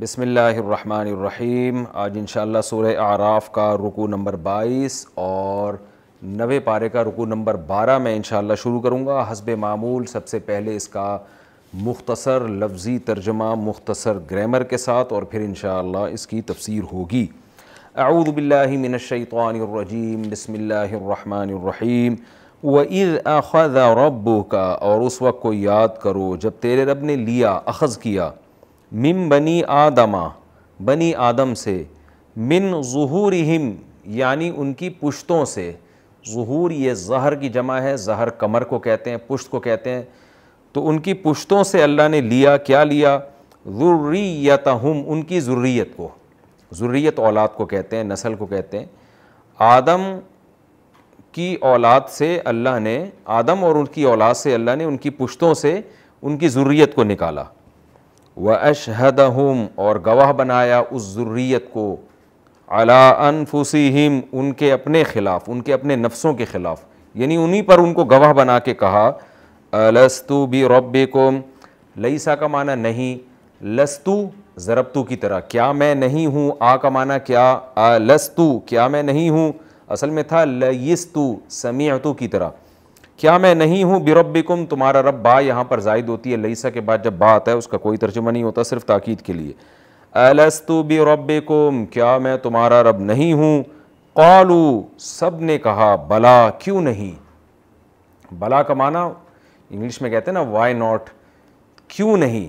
बिस्मिल्लाहिर्रहमानिर्रहीम। आज इंशाअल्लाह सूरह आराफ का रुकू नंबर 22 और 90 पारे का रुकू नंबर 12 में इंशाअल्लाह शुरू करूँगा। हस्बे मामूल सबसे पहले इसका मुख्तसर लफ्ज़ी तर्जमा मुख्तसर ग्रामर के साथ और फिर इंशाअल्लाह इसकी तफसीर होगी। अऊज़ु बिल्लाहि मिनश्शैतानिर्रजीम बिस्मिल्लाहिर्रहमानिर्रहीम। व इज़ अख़ज़ रब्बुका, और उस वक्त को याद करो जब तेरे रब ने लिया, अख़ज़ किया, मिन बनी आदमा, बनी आदम से, मिन ज़ुहूरिहिम यानी उनकी पुश्तों से। ज़ुहूर ये ज़हर की जमा है, ज़हर कमर को कहते हैं, पुश्त को कहते हैं। तो उनकी पुश्तों से अल्लाह ने लिया, क्या लिया, ज़ुर्रियतहुम उनकी ज़ुर्रियत को। ज़ुर्रियत औलाद को कहते हैं, नस्ल को कहते हैं। आदम की औलाद से अल्लाह ने, आदम और उनकी औलाद से अल्लाह ने उनकी पुश्तों से उनकी ज़ुर्रियत को निकाला। व अशहदहुम और गवाह बनाया उस ज़ुर्रियत को, अला अनफुसिहिम उनके अपने ख़िलाफ़, उनके अपने नफ्सों के ख़िलाफ़, यानी उन्हीं पर उनको गवाह बना के कहा, अलस्तु बिरब्बिकुम। लईसा का माना नहीं, लस्तु ज़रबतु की तरह, क्या मैं नहीं हूँ। आ का माना क्या, अलस्तु क्या मैं नहीं हूँ, असल में था लयिस्तु समीअतु की तरह, क्या मैं नहीं हूँ। बिरब्बिकुम तुम्हारा रब, बा यहाँ पर जायद होती है, लईसा के बाद जब बा आता है उसका कोई तर्जुमा नहीं होता, सिर्फ ताकीद के लिए। अलस्तु बिरब्बिकुम क्या मैं तुम्हारा रब नहीं हूँ। क़ालू सब ने कहा, बला क्यों नहीं। बला का माना इंग्लिश में कहते हैं ना, वाई नॉट, क्यों नहीं।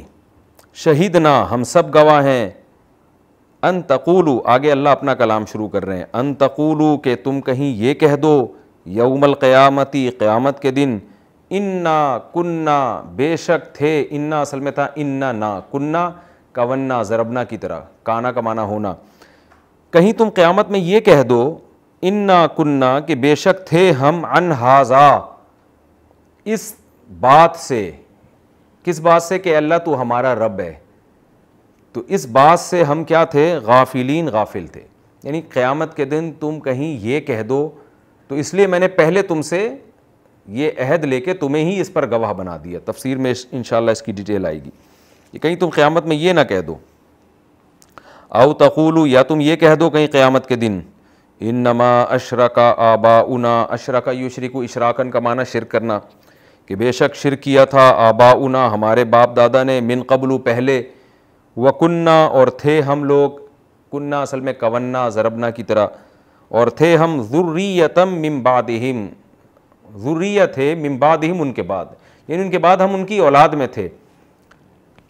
शहीदना हम सब गवाह हैं। अन तक़ूलू आगे अल्लाह अपना कलाम शुरू कर रहे हैं, अन तक़ूलू के तुम कहीं ये कह दो, यौमल क़यामती क़यामत के दिन, इन्ना कुन्ना बेशक थे। इन्ना असल में था इन्ना ना, कुन्ना कवन्ना ज़रबना की तरह, काना का माना होना। कहीं तुम क़यामत में ये कह दो इन्ना कुन्ना कि बेशक थे हम, अन हाजा इस बात से, किस बात से कि अल्लाह तो हमारा रब है, तो इस बात से हम क्या थे, गाफिलीन गाफिल थे। यानी क़यामत के दिन तुम कहीं ये कह दो, तो इसलिए मैंने पहले तुमसे ये अहद लेके तुम्हें ही इस पर गवाह बना दिया। तफसीर में इंशाअल्लाह इसकी डिटेल आएगी कि कहीं तुम क़यामत में ये ना कह दो। औ तक़ूलू या तुम ये कह दो कहीं क़यामत के दिन, इन्नमा अशरका आबाउना, अशरका युशरिकु इशराकन का माना शिरक करना, कि बेशक शिर्क किया था आबाउना हमारे बाप दादा ने, मिन क़ब्लू पहले, व कुन्ना और थे हम लोग, कुन्ना असल में कवन्ना ज़रबना की तरह, और थे हम ज़ुर्रियतम मिन बादिहिम, ज़ुर्रिया थे मिन बादिहिम उनके बाद, यानी उनके बाद हम उनकी औलाद में थे,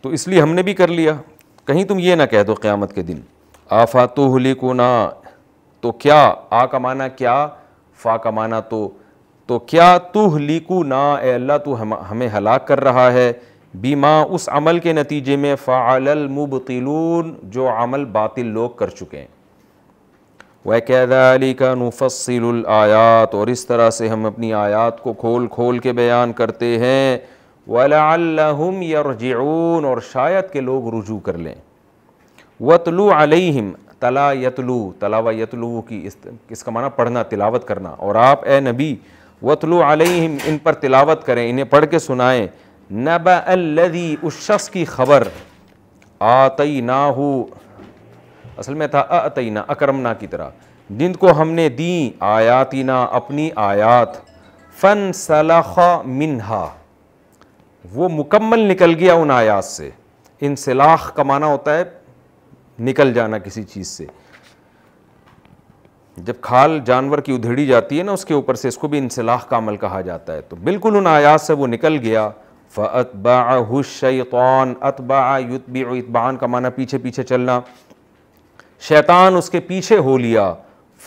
तो इसलिए हमने भी कर लिया। कहीं तुम ये ना कह दो क़यामत के दिन। आफ़ातुहलिकुना तो क्या, आ का माना क्या, फ़ा का माना तो क्या तुहलिकू ना, ए अल्लाह तू हमें हलाक कर रहा है, बीमा उस अमल के नतीजे में, फ़ाअलल मुबतिलून जो अमल बातिल लोग कर चुके हैं। वकज़ालिका नुफ़स्सिलुल आयात और इस तरह से हम अपनी आयात को खोल खोल के बयान करते हैं। वलअल्लहुम यरजिऊन और शायद के लोग रुजू कर लें। वतलू अलैहिम, तला यतलू, तलावा यतलू की इसका माना पढ़ना तिलावत करना, और आप ए नबी वतलू अलैहिम इन पर तिलावत करें, इन्हें पढ़ के सुनाएं, नबा अल्लज़ी उस शख्स की खबर, आतैनाहू असल में था अतैना अकरमना की तरह, जिनको हमने दी आयातिना अपनी आयात, फ़न सलाखा मिन्हा वो मुकम्मल निकल गया उन आयात से। इंसलाख का माना होता है निकल जाना किसी चीज़ से, जब खाल जानवर की उधेड़ी जाती है ना उसके ऊपर से, इसको भी इंसलाख का अमल कहा जाता है। तो बिल्कुल उन आयात से वो निकल गया। फ़अत्बअहु शैतान, अतबअ युत्बिअु, इत्बान का माना पीछे पीछे चलना, शैतान उसके पीछे हो लिया।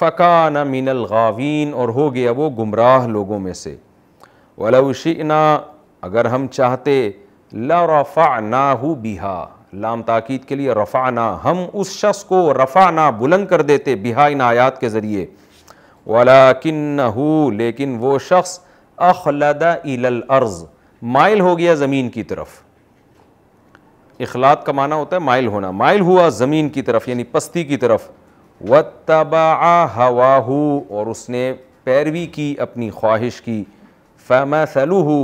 फ़कान मिनल गावीन और हो गया वो गुमराह लोगों में से। वलौ शिअना अगर हम चाहते, लरफ़अनाहु बिहा, लाम ताकीद के लिए, रफ़ाना हम उस शख्स को रफ़ाना बुलंद कर देते, बिहा इन आयात के ज़रिए। वलाकिन्नहु लेकिन वो शख्स, अखलदा इलल अर्ज़ माइल हो गया ज़मीन की तरफ। इखलाद का माना होता है माइल होना, माइल हुआ ज़मीन की तरफ यानी पस्ती की तरफ। वत्तबअ हवाहु और उसने पैरवी की अपनी ख्वाहिश की। फमसलुहु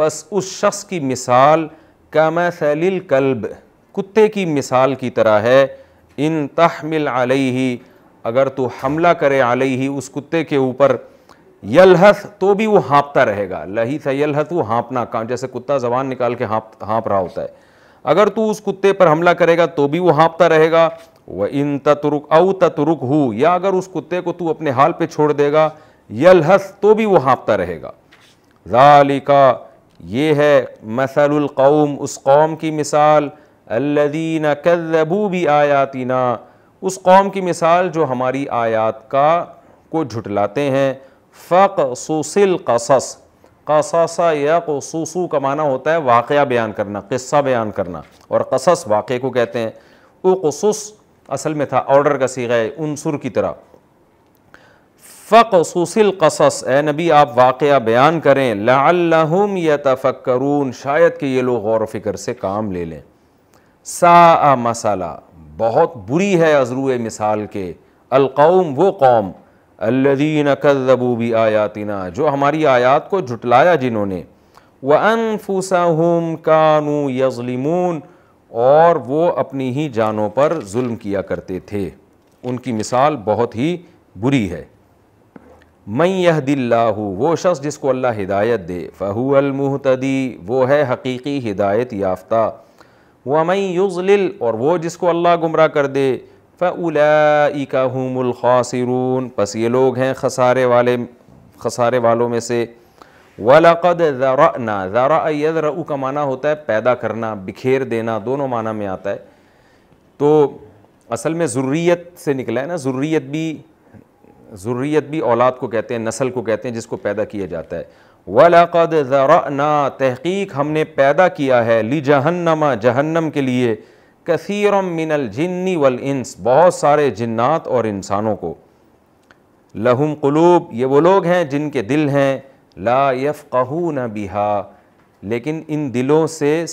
बस उस शख्स की मिसाल कामसलिल कल्ब, कुत्ते की मिसाल की तरह है। इन तहमिल अलैहि, अगर तू हमला करे अलैहि उस कुत्ते के ऊपर, यलहस तो भी वो हाँपता रहेगा। लही सा यलहस, वो हाँपना, जैसे कुत्ता ज़बान निकाल के हाँप रहा होता है। अगर तू उस कुत्ते पर हमला करेगा तो भी वो हाँपता रहेगा। व इन ततरुक औ ततरुक हु, या अगर उस कुत्ते को तू अपने हाल पे छोड़ देगा यलहस तो भी वो हाँपता रहेगा। ज़ालिका, ये है मसलुल कौम, उस कौम की मिसाल, अल्लज़ीना कज़्ज़बू बि आयातिना, उस कौम की मिसाल जो हमारी आयात का को झुटलाते हैं। फ़क़सुसिल क़सस, क़ससा या क़ुसूसु का माना होता है वाक़या बयान करना, क़स्सा बयान करना, और क़सस वाक़े को कहते हैं। उक़सुस असल में था ऑर्डर का सीगा है, उनसुर की तरह। फ़क़सुसिल क़सस, ए नबी आप वाक़या बयान करें। लअल्लहुम यतफ़क्करून, शायद कि ये लोग गौर फ़िक्र से काम ले लें। सा मसाला, बहुत बुरी है अज़रू मिसाल के। अलकौम, वो कौम, अल्लज़ीना कज़्ज़बू बि आयातिना, जो हमारी आयात को झुटलाया जिन्होंने। व अनफुसहुम कानू यज़लिमून, और वो अपनी ही जानों पर जुल्म किया करते थे। उनकी मिसाल बहुत ही बुरी है। मन यहदिल्लाहु, वो शख्स जिसको अल्लाह हिदायत दे, फ़हुवल मुहतदी, वो है हकीकी हिदायत याफ्ता। व मन युज़लिल, और वो जिसको अल्लाह गुमराह कर दे, फ़उलाइका हुमुल खासिरून, बस ये लोग हैं खसारे वालों में से। वलक़द ज़रअना, ज़रअ यज़रअ का माना होता है पैदा करना, बिखेर देना, दोनों माना में आता है। तो असल में ज़ुर्रियत से निकला है ना, ज़ुर्रियत भी औलाद को कहते हैं, नस्ल को कहते हैं जिसको पैदा किया जाता है। वलक़द ज़रअना, तहक़ीक़ हमने पैदा किया है, लिजहन्नमा, जहन्नम के लिए, कसीरम मिनल जिन्नी वल इंस, बहुत सारे जिन्नात और इंसानों को। लहुम कुलूब, ये वो लोग हैं जिनके दिल हैं, ला यफ़क़हून बिहा, लेकिन इन दिलों से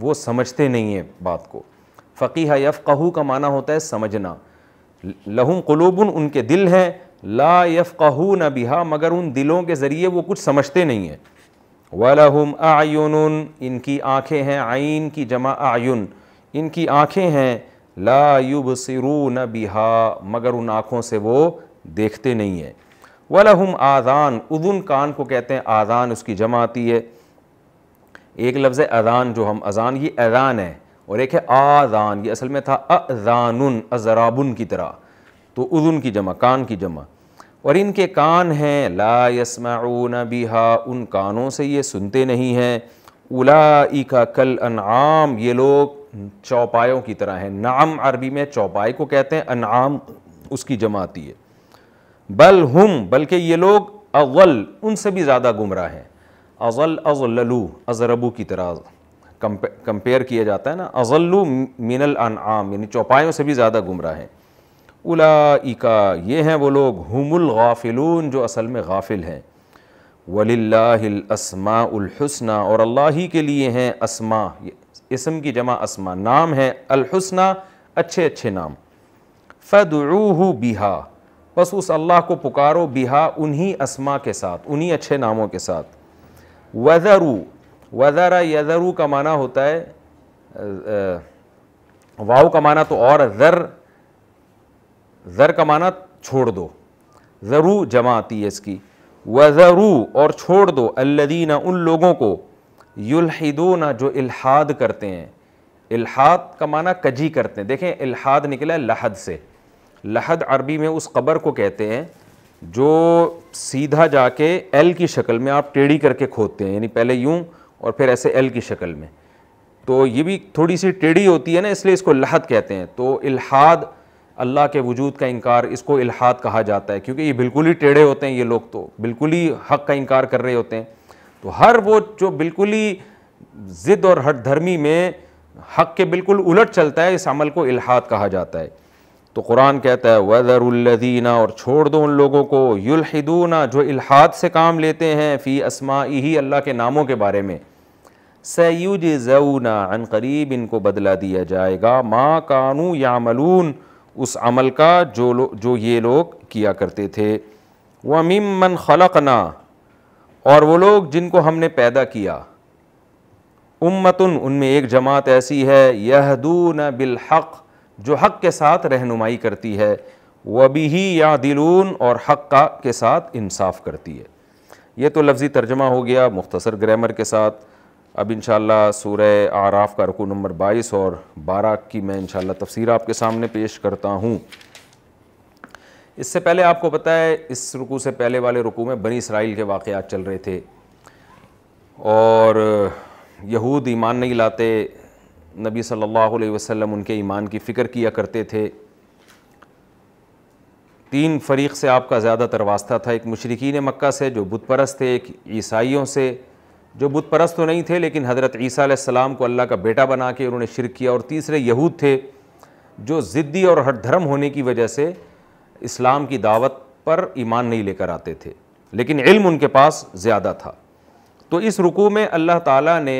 वो समझते नहीं हैं बात को। फ़क़ीहा यफ़क़हू का माना होता है समझना। लहुम कुलूबुन, उनके दिल हैं, ला यफ़क़हून बिहा, मगर उन दिलों के ज़रिए वो कुछ समझते नहीं हैं। वलहुम आयुनुन, इनकी आँखें हैं, आइन की जमा आयुन, इनकी आँखें हैं, ला युबसिरून बिहा, मगर उन आँखों से वो देखते नहीं हैं। वलहुम आज़ान, उदुन कान को कहते हैं, आज़ान उसकी जमा आती है। एक लफ्ज़ है अज़ान, जो हम अज़ान, ये अज़ान है, और एक है आज़ान, ये असल में था अज़ानुन, अज़राबुन की तरह, तो उदुन की जमा, कान की जमा। और इनके कान हैं, ला यस्माऊन बिहा, उन कानों से ये सुनते नहीं हैं। उलाइका कल अनआम, ये लोग चौपायों की तरह हैं। नाम अरबी में चौपाई को कहते हैं, अनआम उसकी जमा आती है। बल हम, बल्कि ये लोग, अवल, उनसे भी ज़्यादा गुमराह हैं। अज़ल, अज़ललू, अज़रबू की तरह कंपेयर किया जाता है ना, अज़ल्लू मिनल अनआम, यानी चौपायों से भी ज़्यादा गुमराह हैं। उलाइका, ये हैं वो लोग, हुमुल गाफिलून, जो असल में गाफिल हैं। वलिल्लाहिल अस्माउल हुस्ना, और अल्लाह ही के लिए हैं अस्मा, इसम की जमा अस्मा, नाम है, अल हुस्ना अच्छे अच्छे नाम। फदउहू बिहा, बस उस अल्लाह को पुकारो, बिहा उन्हीं अस्मा के साथ, उन्हीं अच्छे नामों के साथ। वज़रू, वज़रा यज़रू का माना होता है, वाव का माना तो और, ज़र का माना छोड़ दो, ज़रू जमा आती है इसकी। वज़रू, और छोड़ दो, अल्लज़ीना, उन लोगों को, युल्हिदूना, जो इल्हाद करते हैं। इल्हाद का माना कजी करते हैं। देखें इल्हाद निकला लहद से। लहद अरबी में उस कब्र को कहते हैं जो सीधा जाके एल की शक्ल में आप टेढ़ी करके खोदते हैं, यानी पहले यूं और फिर ऐसे एल की शक्ल में, तो ये भी थोड़ी सी टेढ़ी होती है ना, इसलिए इसको लहद कहते हैं। तो इल्हाद, अल्लाह के वजूद का इनकार, इसको इल्हाद कहा जाता है, क्योंकि ये बिल्कुल ही टेढ़े होते हैं, ये लोग तो बिल्कुल ही हक़ का इनकार कर रहे होते हैं। तो हर वो जो बिल्कुल ही ज़िद और हट धर्मी में हक़ के बिल्कुल उलट चलता है, इस अमल को इल्हाद कहा जाता है। तो कुरान कहता है वज़रुल्लज़ीना, और छोड़ दो उन लोगों को, युल्हिदूना, जो इल्हाद से काम लेते हैं, फ़ी अस्माइही, अल्लाह के नामों के बारे में। सयुजज़ौना अन क़रीब, इनको बदला दिया जाएगा, मा कानू यामलून, उस अमल का जो ये लोग किया करते थे। व मिम्मन खलक़ना, और वो लोग जिनको हमने पैदा किया, उम्मतुन, उनमें एक जमात ऐसी है, यहदून बिलहक़, जो हक़ के साथ रहनुमाई करती है, वबिही यादिलून, और हक़ का के साथ इंसाफ़ करती है। ये तो लफ्ज़ी तर्जमा हो गया मुख्तसर ग्रामर के साथ। अब इंशाअल्लाह सूरह आराफ़ का रुकू नंबर 22 और 12 की मैं इंशाअल्लाह तफसीर आपके सामने पेश करता हूँ। इससे पहले आपको पता है, इस रुकू से पहले वाले रुकू में बनी इसराइल के वाक़यात चल रहे थे और यहूद ईमान नहीं लाते, नबी सल्लल्लाहु अलैहि वसल्लम उनके ईमान की फ़िक्र किया करते थे। तीन फ़रीक़ से आपका ज़्यादातर वास्ता था, एक मुशरिकीन मक्का से जो बुत परस्त थे, एक ईसाइयों से जो बुत परस्त तो नहीं थे लेकिन हज़रत ईसा अलैहिस्सलाम को अल्लाह का बेटा बना के उन्होंने शिर्क किया, और तीसरे यहूद थे जो ज़िद्दी और हट धर्म होने की वजह से इस्लाम की दावत पर ईमान नहीं लेकर आते थे, लेकिन इल्म उनके पास ज़्यादा था। तो इस रुकू में अल्लाह ताला ने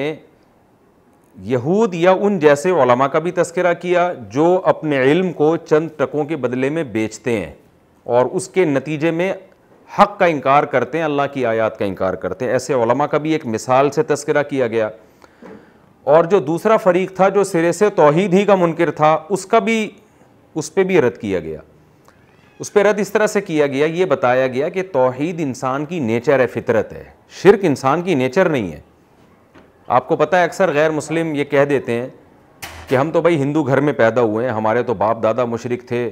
यहूद या उन जैसे उलमा का भी तस्करा किया जो अपने इल्म को चंद टकों के बदले में बेचते हैं और उसके नतीजे में हक़ का इनकार करते हैं, अल्लाह की आयत का इनकार करते हैं। ऐसे उलमा का भी एक मिसाल से तस्करा किया गया। और जो दूसरा फ़रीक़ था जो सिरे से तौहीद ही का मुनकिर था, उसका भी, उस पर भी रद्द किया गया। उस पर रद्द इस तरह से किया गया, ये बताया गया कि तौहीद इंसान की नेचर है, फितरत है, शिर्क इंसान की नेचर नहीं है। आपको पता है अक्सर गैर मुस्लिम ये कह देते हैं कि हम तो भाई हिंदू घर में पैदा हुए हैं, हमारे तो बाप दादा मुशरिक थे,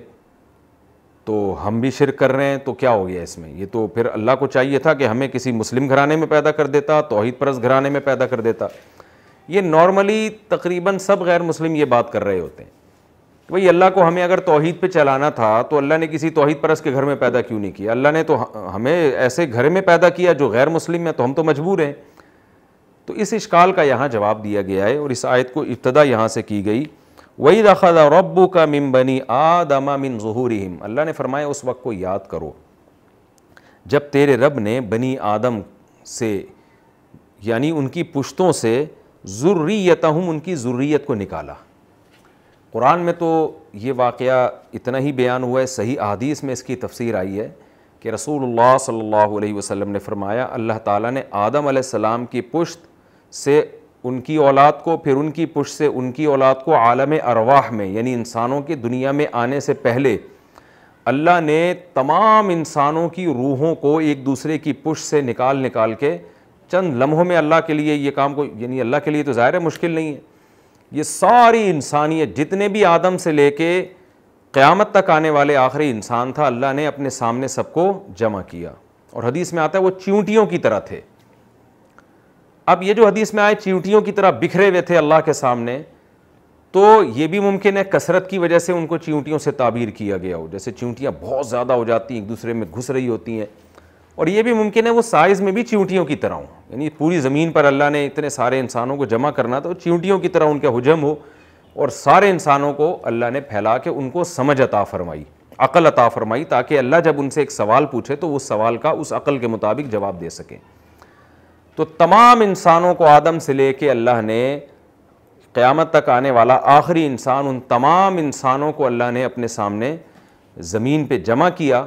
तो हम भी शिर्क कर रहे हैं, तो क्या हो गया इसमें। ये तो फिर अल्लाह को चाहिए था कि हमें किसी मुस्लिम घराने में पैदा कर देता, तौहीद परस्त घराने में पैदा कर देता। ये नॉर्मली तकरीबन सब गैर मुस्लिम ये बात कर रहे होते हैं कि भाई अल्लाह को हमें अगर तौहीद पे चलाना था तो अल्लाह ने किसी तौहीद परस्त के घर में पैदा क्यों नहीं किया। अल्लाह ने तो हमें ऐसे घर में पैदा किया जो गैर मुस्लिम है, तो हम तो मजबूर हैं। तो इस इश्काल का यहाँ जवाब दिया गया है और इस आयत को इब्तदा यहाँ से की गई। वही दखदा रब्बू का मिन बनी आदमा मिन ज़ुहूरिहिम, अल्लाह ने फरमाया उस वक्त को याद करो जब तेरे रब ने बनी आदम से यानी उनकी पुश्तों से ज़ुर्रियतहुम, उनकी ज़ुर्रियत को निकाला। कुरान में तो ये वाक़या इतना ही बयान हुआ है, सही अहदीस में इसकी तफसीर आई है कि रसूलुल्लाह सल्लल्लाहु अलैहि वसल्लम ने फरमाया अल्लाह ताला ने आदम अलैहिस्सलाम की पुश्त से उनकी औलाद को, फिर उनकी पुश्त से उनकी औलाद को आलम अरवाह में यानी इंसानों के दुनिया में आने से पहले अल्लाह ने तमाम इंसानों की रूहों को एक दूसरे की पुश्त से निकाल निकाल के चंद लम्हों में अल्लाह के लिए ये काम को, यानी अल्लाह के लिए तो ज़ाहिर है मुश्किल नहीं है, ये सारी इंसानियत जितने भी आदम से लेके क़यामत तक आने वाले आखिरी इंसान था, अल्लाह ने अपने सामने सबको जमा किया। और हदीस में आता है वो चींटियों की तरह थे। अब ये जो हदीस में आए चींटियों की तरह बिखरे हुए थे अल्लाह के सामने, तो ये भी मुमकिन है कसरत की वजह से उनको चींटियों से ताबीर किया गया हो, जैसे चींटियाँ बहुत ज़्यादा हो जाती हैं, एक दूसरे में घुस रही होती हैं। और ये भी मुमकिन है वो साइज़ में भी चींटियों की तरह हो, यानी पूरी ज़मीन पर अल्लाह ने इतने सारे इंसानों को जमा करना तो चींटियों की तरह उनका हुजम हो और सारे इंसानों को अल्लाह ने फैला के उनको समझ अता फरमाई, अक़ल अता फरमाई, ताकि अल्लाह जब उनसे एक सवाल पूछे तो उस सवाल का उस अक़ल के मुताबिक जवाब दे सकें। तो तमाम इंसानों को आदम से लेके अल्लाह ने क़यामत तक आने वाला आखिरी इंसान, उन तमाम इंसानों को अल्लाह ने अपने सामने ज़मीन पे जमा किया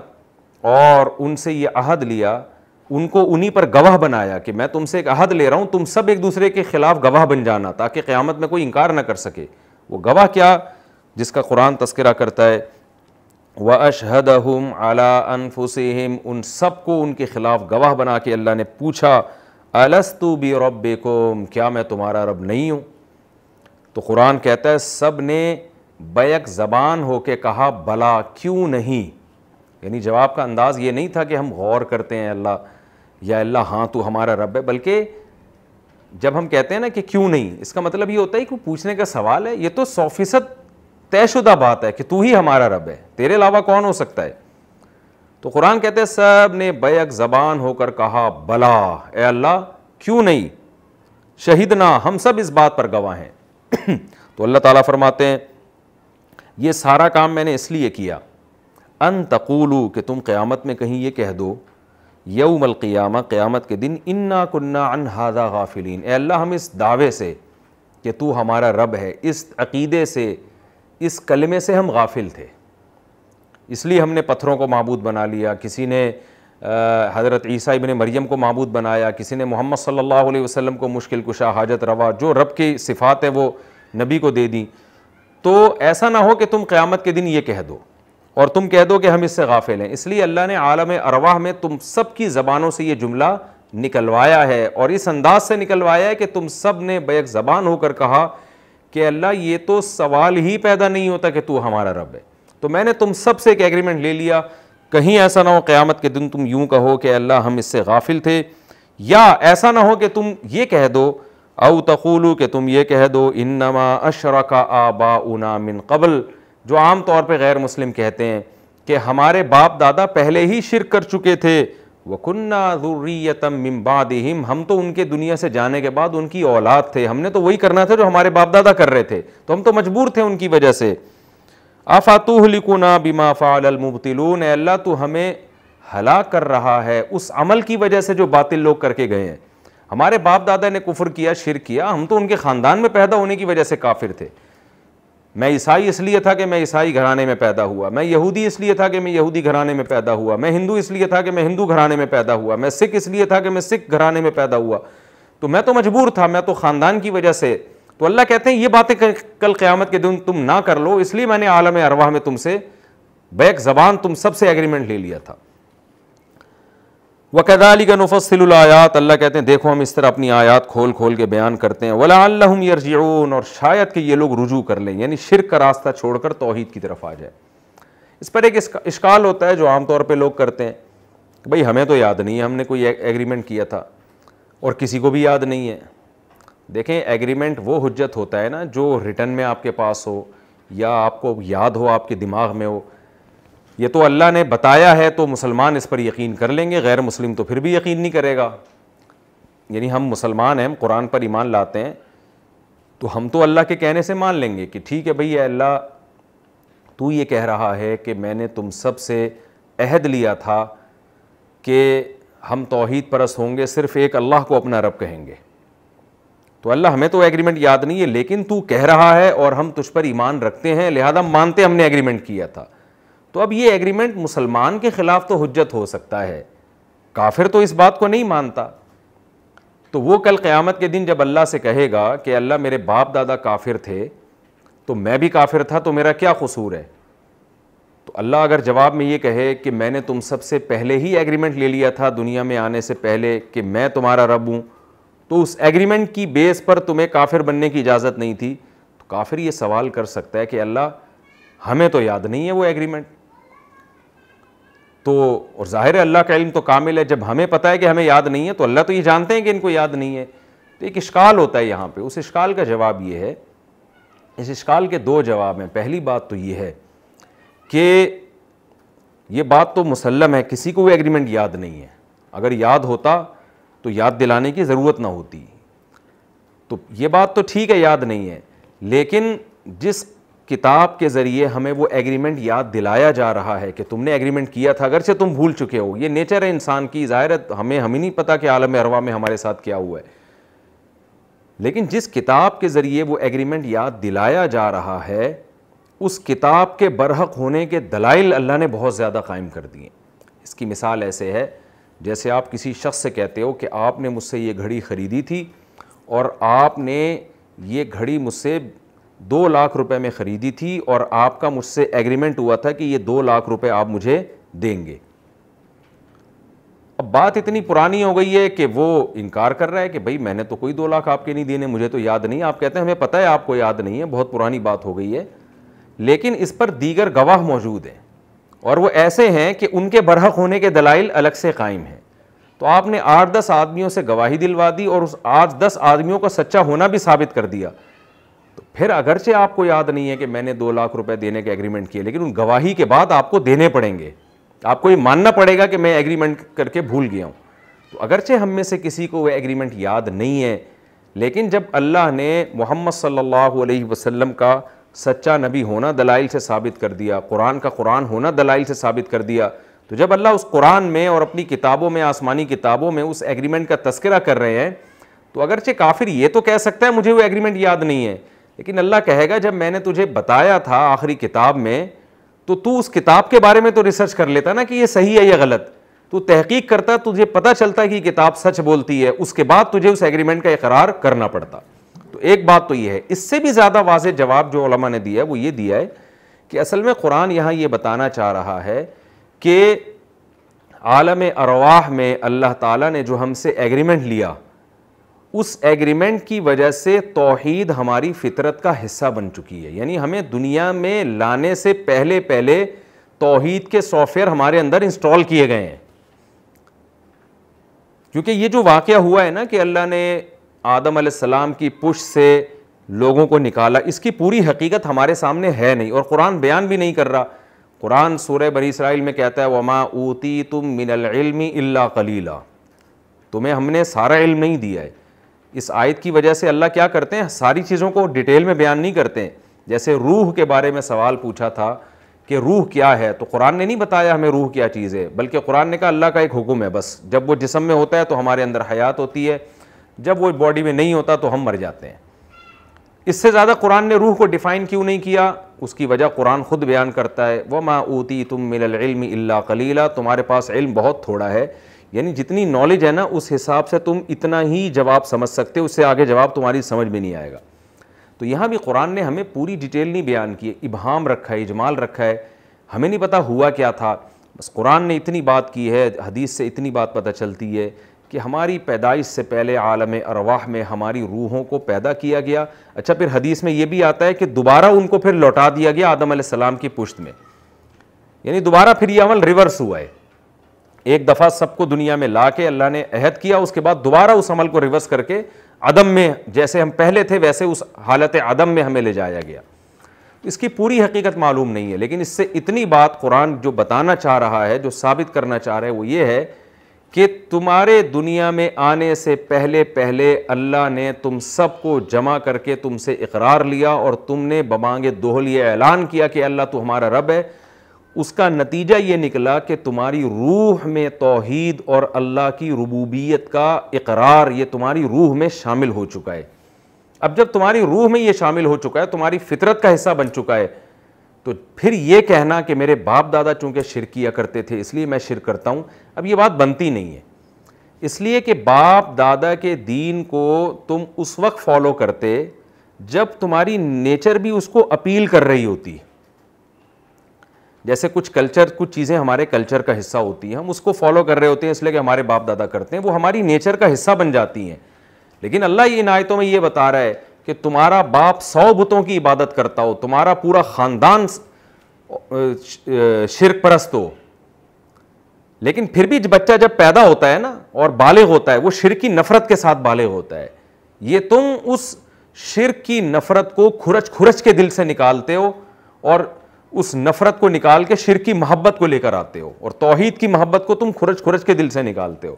और उनसे ये अहद लिया, उनको उन्हीं पर गवाह बनाया कि मैं तुमसे एक अहद ले रहा हूँ, तुम सब एक दूसरे के ख़िलाफ़ गवाह बन जाना ताकि क़यामत में कोई इनकार ना कर सके। वो गवाह क्या, जिसका कुरान तस्करा करता है व अशहदहुम अला अनफुसिहिम, उन सबको उनके ख़िलाफ़ गवाह बना के अल्लाह ने पूछा अलस्तु बि रब्बिकुम, क्या मैं तुम्हारा रब नहीं हूँ। तो कुरान कहता है सब ने बैक ज़बान होके कहा भला क्यों नहीं, यानी जवाब का अंदाज़ ये नहीं था कि हम गौर करते हैं अल्लाह या अल्लाह हाँ तू हमारा रब है, बल्कि जब हम कहते हैं ना कि क्यों नहीं, इसका मतलब ये होता है कि पूछने का सवाल है, ये तो 100% तयशुदा बात है कि तू ही हमारा रब है, तेरे अलावा कौन हो सकता है। तो कुरान कहते हैं सब ने बैक ज़बान होकर कहा भला ए अल्लाह क्यों नहीं, शहीदना, हम सब इस बात पर गवाह हैं। तो अल्लाह ताला फरमाते हैं ये सारा काम मैंने इसलिए किया अन तक़ूलू, कि तुम क़यामत में कहीं ये कह दो यौमल क़ियामा, क़यामत के दिन, इन्ना कुन्ना अन हाज़ा गाफ़िलीन, ए अल्लाह हम इस दावे से कि तू हमारा रब है, इस अक़ीदे से, इस कलमे से हम गाफिल थे, इसलिए हमने पत्थरों को माबूद बना लिया, किसी ने हज़रत ईसा इब्ने मरियम को माबूद बनाया, किसी ने मोहम्मद सल्लल्लाहु अलैहि वसल्लम को मुश्किल कुशा, हाजत रवा, जो रब की सिफ़ात है वो नबी को दे दी। तो ऐसा ना हो कि तुम क़यामत के दिन ये कह दो और तुम कह दो कि हम इससे गाफिल हैं। इसलिए अल्लाह ने आलम अरवाह में तुम सब की ज़बानों से ये जुमला निकलवाया है और इस अंदाज से निकलवाया है कि तुम सब ने बेक ज़बान होकर कहा कि अल्लाह ये तो सवाल ही पैदा नहीं होता कि तू हमारा रब है। तो मैंने तुम सब से एक एग्रीमेंट ले लिया, कहीं ऐसा ना हो क़यामत के दिन तुम यूँ कहो कि अल्लाह हम इससे गाफिल थे, या ऐसा ना हो कि तुम ये कह दो औ तक़ूलू कि तुम ये कह दो इन्नमा अशरका आबाउना मिन क़ब्ल, जो आम तौर पे गैर मुस्लिम कहते हैं कि हमारे बाप दादा पहले ही शिरक कर चुके थे। वकुन्ना ज़ुर्रियतम मिन बादिहिम, हम तो उनके दुनिया से जाने के बाद उनकी औलाद थे, हमने तो वही करना था जो हमारे बाप दादा कर रहे थे, तो हम तो मजबूर थे उनकी वजह से। अफ़ातुहलिकुना बिमा फ़अलल मुब्तिलून, अल्लाह तो हमें हलाक कर रहा है उस अमल की वजह से जो बातिल लोग करके गए हैं। हमारे बाप दादा ने कुफ्र किया, शिरक किया, हम तो उनके ख़ानदान में पैदा होने की वजह से काफिर थे। मैं ईसाई इसलिए था कि मैं ईसाई घराने में पैदा हुआ, मैं यहूदी इसलिए था कि मैं यहूदी घराने में पैदा हुआ, मैं हिंदू इसलिए था कि मैं हिंदू घराने में पैदा हुआ, मैं सिख इसलिए था कि मैं सिख घराने में पैदा हुआ। तो मैं तो मजबूर था, मैं तो ख़ानदान की वजह से। तो अल्लाह कहते हैं ये बातें कल क़यामत के दिन तुम ना कर लो, इसलिए मैंने आलम अरवाह में तुमसे बैक ज़बान तुम सबसे एग्रीमेंट ले लिया था। वकदालिक नुफस्सिलुल आयात, अल्लाह कहते हैं देखो हम इस तरह अपनी आयात खोल खोल के बयान करते हैं। वलअल्लहुम यरजिऊन, और शायद कि ये लोग रुजू कर लें, यानी शिरक का रास्ता छोड़कर तौहीद की तरफ आ जाए। इस पर एक इश्काल होता है जो आमतौर पे लोग करते हैं कि भाई हमें तो याद नहीं है, हमने कोई एग्रीमेंट किया था और किसी को भी याद नहीं है। देखें, एग्रीमेंट वो हुज्जत होता है ना जो रिटर्न में आपके पास हो या आपको याद हो, आपके दिमाग में हो। ये तो अल्लाह ने बताया है तो मुसलमान इस पर यकीन कर लेंगे, गैर मुस्लिम तो फिर भी यकीन नहीं करेगा। यानी हम मुसलमान हैं, हम कुरान पर ईमान लाते हैं, तो हम तो अल्लाह के कहने से मान लेंगे कि ठीक है भई अल्लाह तू ये कह रहा है कि मैंने तुम सब से अहद लिया था कि हम तौहीद परस्त होंगे, सिर्फ़ एक अल्लाह को अपना रब कहेंगे। तो अल्लाह हमें तो एग्रीमेंट याद नहीं है, लेकिन तू कह रहा है और हम तुझ पर ईमान रखते हैं, लिहाजा मानते हमने एग्रीमेंट किया था। तो अब ये एग्रीमेंट मुसलमान के ख़िलाफ़ तो हुज्जत हो सकता है, काफिर तो इस बात को नहीं मानता। तो वो कल क़यामत के दिन जब अल्लाह से कहेगा कि अल्लाह मेरे बाप दादा काफिर थे तो मैं भी काफिर था, तो मेरा क्या कसूर है। तो अल्लाह अगर जवाब में ये कहे कि मैंने तुम सबसे पहले ही एग्रीमेंट ले लिया था दुनिया में आने से पहले कि मैं तुम्हारा रब हूँ, तो उस एग्रीमेंट की बेस पर तुम्हें काफिर बनने की इजाज़त नहीं थी, तो काफिर ये सवाल कर सकता है कि अल्लाह हमें तो याद नहीं है वो एग्रीमेंट। तो और ज़ाहिर है अल्लाह का इल्म तो कामिल है, जब हमें पता है कि हमें याद नहीं है तो अल्लाह तो ये जानते हैं कि इनको याद नहीं है। तो एक इश्काल होता है यहाँ पे, उस इश्काल का जवाब ये है, इस इश्काल के दो जवाब हैं। पहली बात तो ये है कि ये बात तो मुसल्लम है, किसी को भी एग्रीमेंट याद नहीं है, अगर याद होता तो याद दिलाने की ज़रूरत ना होती। तो ये बात तो ठीक है याद नहीं है, लेकिन जिस किताब के ज़रिए हमें वो एग्रीमेंट याद दिलाया जा रहा है कि तुमने एग्रीमेंट किया था अगरचे तुम भूल चुके हो, ये नेचर है इंसान की, ज़ाहिर है हमें नहीं पता कि आलम अरवा में हमारे साथ क्या हुआ है। लेकिन जिस किताब के ज़रिए वो एग्रीमेंट याद दिलाया जा रहा है उस किताब के बरहक होने के दलाइल अल्लाह ने बहुत ज़्यादा कायम कर दिए। इसकी मिसाल ऐसे है जैसे आप किसी शख्स से कहते हो कि आपने मुझसे ये घड़ी ख़रीदी थी और आपने ये घड़ी मुझसे 2 लाख रुपए में ख़रीदी थी और आपका मुझसे एग्रीमेंट हुआ था कि ये 2 लाख रुपए आप मुझे देंगे। अब बात इतनी पुरानी हो गई है कि वो इनकार कर रहा है कि भाई मैंने तो कोई 2 लाख आपके नहीं देने, मुझे तो याद नहीं। आप कहते हैं हमें पता है आपको याद नहीं है, बहुत पुरानी बात हो गई है। लेकिन इस पर दीगर गवाह मौजूद हैं और वो ऐसे हैं कि उनके बरहक होने के दलाइल अलग से कायम हैं। तो आपने 8-10 आदमियों से गवाही दिलवा दी और उस 8-10 आदमियों का सच्चा होना भी साबित कर दिया। तो फिर अगरचे आपको याद नहीं है कि मैंने 2 लाख रुपए देने के एग्रीमेंट किए, लेकिन उन गवाही के बाद आपको देने पड़ेंगे, आपको ये मानना पड़ेगा कि मैं एग्रीमेंट करके भूल गया हूँ। तो अगरचे हम में से किसी को वह एग्रीमेंट याद नहीं है, लेकिन जब अल्लाह ने मोहम्मद सल्लल्लाहु अलैहि वसल्लम का सच्चा नबी होना दलाइल से साबित कर दिया, कुरान का कुरान होना दलाइल से साबित कर दिया, तो जब अल्लाह उस कुरान में और अपनी किताबों में, आसमानी किताबों में उस एग्रीमेंट का तस्करा कर रहे हैं, तो अगरचे काफिर ये तो कह सकता है मुझे वो एग्रीमेंट याद नहीं है, लेकिन अल्लाह कहेगा जब मैंने तुझे बताया था आखिरी किताब में तो तू उस किताब के बारे में तो रिसर्च कर लेता ना कि ये सही है या गलत। तू तहकीक करता, तुझे पता चलता कि किताब सच बोलती है, उसके बाद तुझे उस एग्रीमेंट का इकरार करना पड़ता। तो एक बात तो ये है। इससे भी ज़्यादा वाज़ेह जवाब जो उलमा ने दिया है वो ये दिया है कि असल में कुरान यहाँ ये बताना चाह रहा है कि आलम अरवाह में अल्लाह ताला ने जो हमसे एग्रीमेंट लिया, उस एग्रीमेंट की वजह से तौहीद हमारी फितरत का हिस्सा बन चुकी है। यानी हमें दुनिया में लाने से पहले पहले तौहीद के सॉफ्टवेयर हमारे अंदर इंस्टॉल किए गए हैं। क्योंकि ये जो वाक़या हुआ है ना कि अल्लाह ने आदम अलैहिस्सलाम की पुश्त से लोगों को निकाला, इसकी पूरी हकीकत हमारे सामने है नहीं और कुरान बयान भी नहीं कर रहा। कुरान सूरह बनी इसराइल में कहता है वमा ऊतीतुम मिनल इल्मी इल्ला कलीला, तुम्हें हमने सारा इल्म नहीं दिया है। इस आयत की वजह से अल्लाह क्या करते हैं, सारी चीज़ों को डिटेल में बयान नहीं करते हैं। जैसे रूह के बारे में सवाल पूछा था कि रूह क्या है, तो कुरान ने नहीं बताया हमें रूह क्या चीज़ है, बल्कि कुरान ने कहा अल्लाह का एक हुक्म है, बस जब वो जिस्म में होता है तो हमारे अंदर हयात होती है, जब वो बॉडी में नहीं होता तो हम मर जाते हैं। इससे ज़्यादा कुरान ने रूह को डिफ़ाइन क्यों नहीं किया, उसकी वजह कुरान खुद बयान करता है वमा ऊतीतुम मिनल इल्मी इल्ला कलीला, तुम्हारे पास इल्म बहुत थोड़ा है। यानी जितनी नॉलेज है ना उस हिसाब से तुम इतना ही जवाब समझ सकते हो, उससे आगे जवाब तुम्हारी समझ में नहीं आएगा। तो यहाँ भी कुरान ने हमें पूरी डिटेल नहीं बयान की है, इबहाम रखा है, इजमाल रखा है, हमें नहीं पता हुआ क्या था। बस कुरान ने इतनी बात की है, हदीस से इतनी बात पता चलती है कि हमारी पैदाइश से पहले आलम अरवाह में हमारी रूहों को पैदा किया गया। अच्छा, फिर हदीस में ये भी आता है कि दोबारा उनको फिर लौटा दिया गया आदम अलैहिस्सलाम की पुश्त में। यानी दोबारा फिर ये अमल रिवर्स हुआ है। एक दफ़ा सबको दुनिया में ला के अल्लाह ने अहद किया, उसके बाद दोबारा उस अमल को रिवर्स करके अदम में, जैसे हम पहले थे वैसे उस हालत अदम में हमें ले जाया गया। इसकी पूरी हकीकत मालूम नहीं है, लेकिन इससे इतनी बात कुरान जो बताना चाह रहा है, जो साबित करना चाह रहा है, वो ये है कि तुम्हारे दुनिया में आने से पहले पहले अल्लाह ने तुम सबको जमा करके तुमसे इकरार लिया और तुमने बमांगे दोहल ये ऐलान किया कि अल्लाह तू हमारा रब है। उसका नतीजा ये निकला कि तुम्हारी रूह में तौहीद और अल्लाह की रुबूबियत का इकरार ये तुम्हारी रूह में शामिल हो चुका है। अब जब तुम्हारी रूह में ये शामिल हो चुका है, तुम्हारी फितरत का हिस्सा बन चुका है, तो फिर ये कहना कि मेरे बाप दादा चूँकि शिर्क किया करते थे इसलिए मैं शिर्क करता हूँ, अब ये बात बनती नहीं है। इसलिए कि बाप दादा के दीन को तुम उस वक्त फॉलो करते जब तुम्हारी नेचर भी उसको अपील कर रही होती है। जैसे कुछ चीज़ें हमारे कल्चर का हिस्सा होती हैं, हम उसको फॉलो कर रहे होते हैं इसलिए कि हमारे बाप दादा करते हैं, वो हमारी नेचर का हिस्सा बन जाती हैं। लेकिन अल्लाह इन आयतों में ये बता रहा है कि तुम्हारा बाप 100 बुतों की इबादत करता हो, तुम्हारा पूरा ख़ानदान शिर्क परस्त हो, लेकिन फिर भी बच्चा जब पैदा होता है ना और बालिग होता है, वो शिर्क की नफ़रत के साथ बालिग होता है। ये तुम उस शिर्क की नफ़रत को खुरच खुरच के दिल से निकालते हो और उस नफ़रत को निकाल के शिर्क की मोहब्बत को लेकर आते हो, और तौहीद की मोहब्बत को तुम खुरच खुरच के दिल से निकालते हो।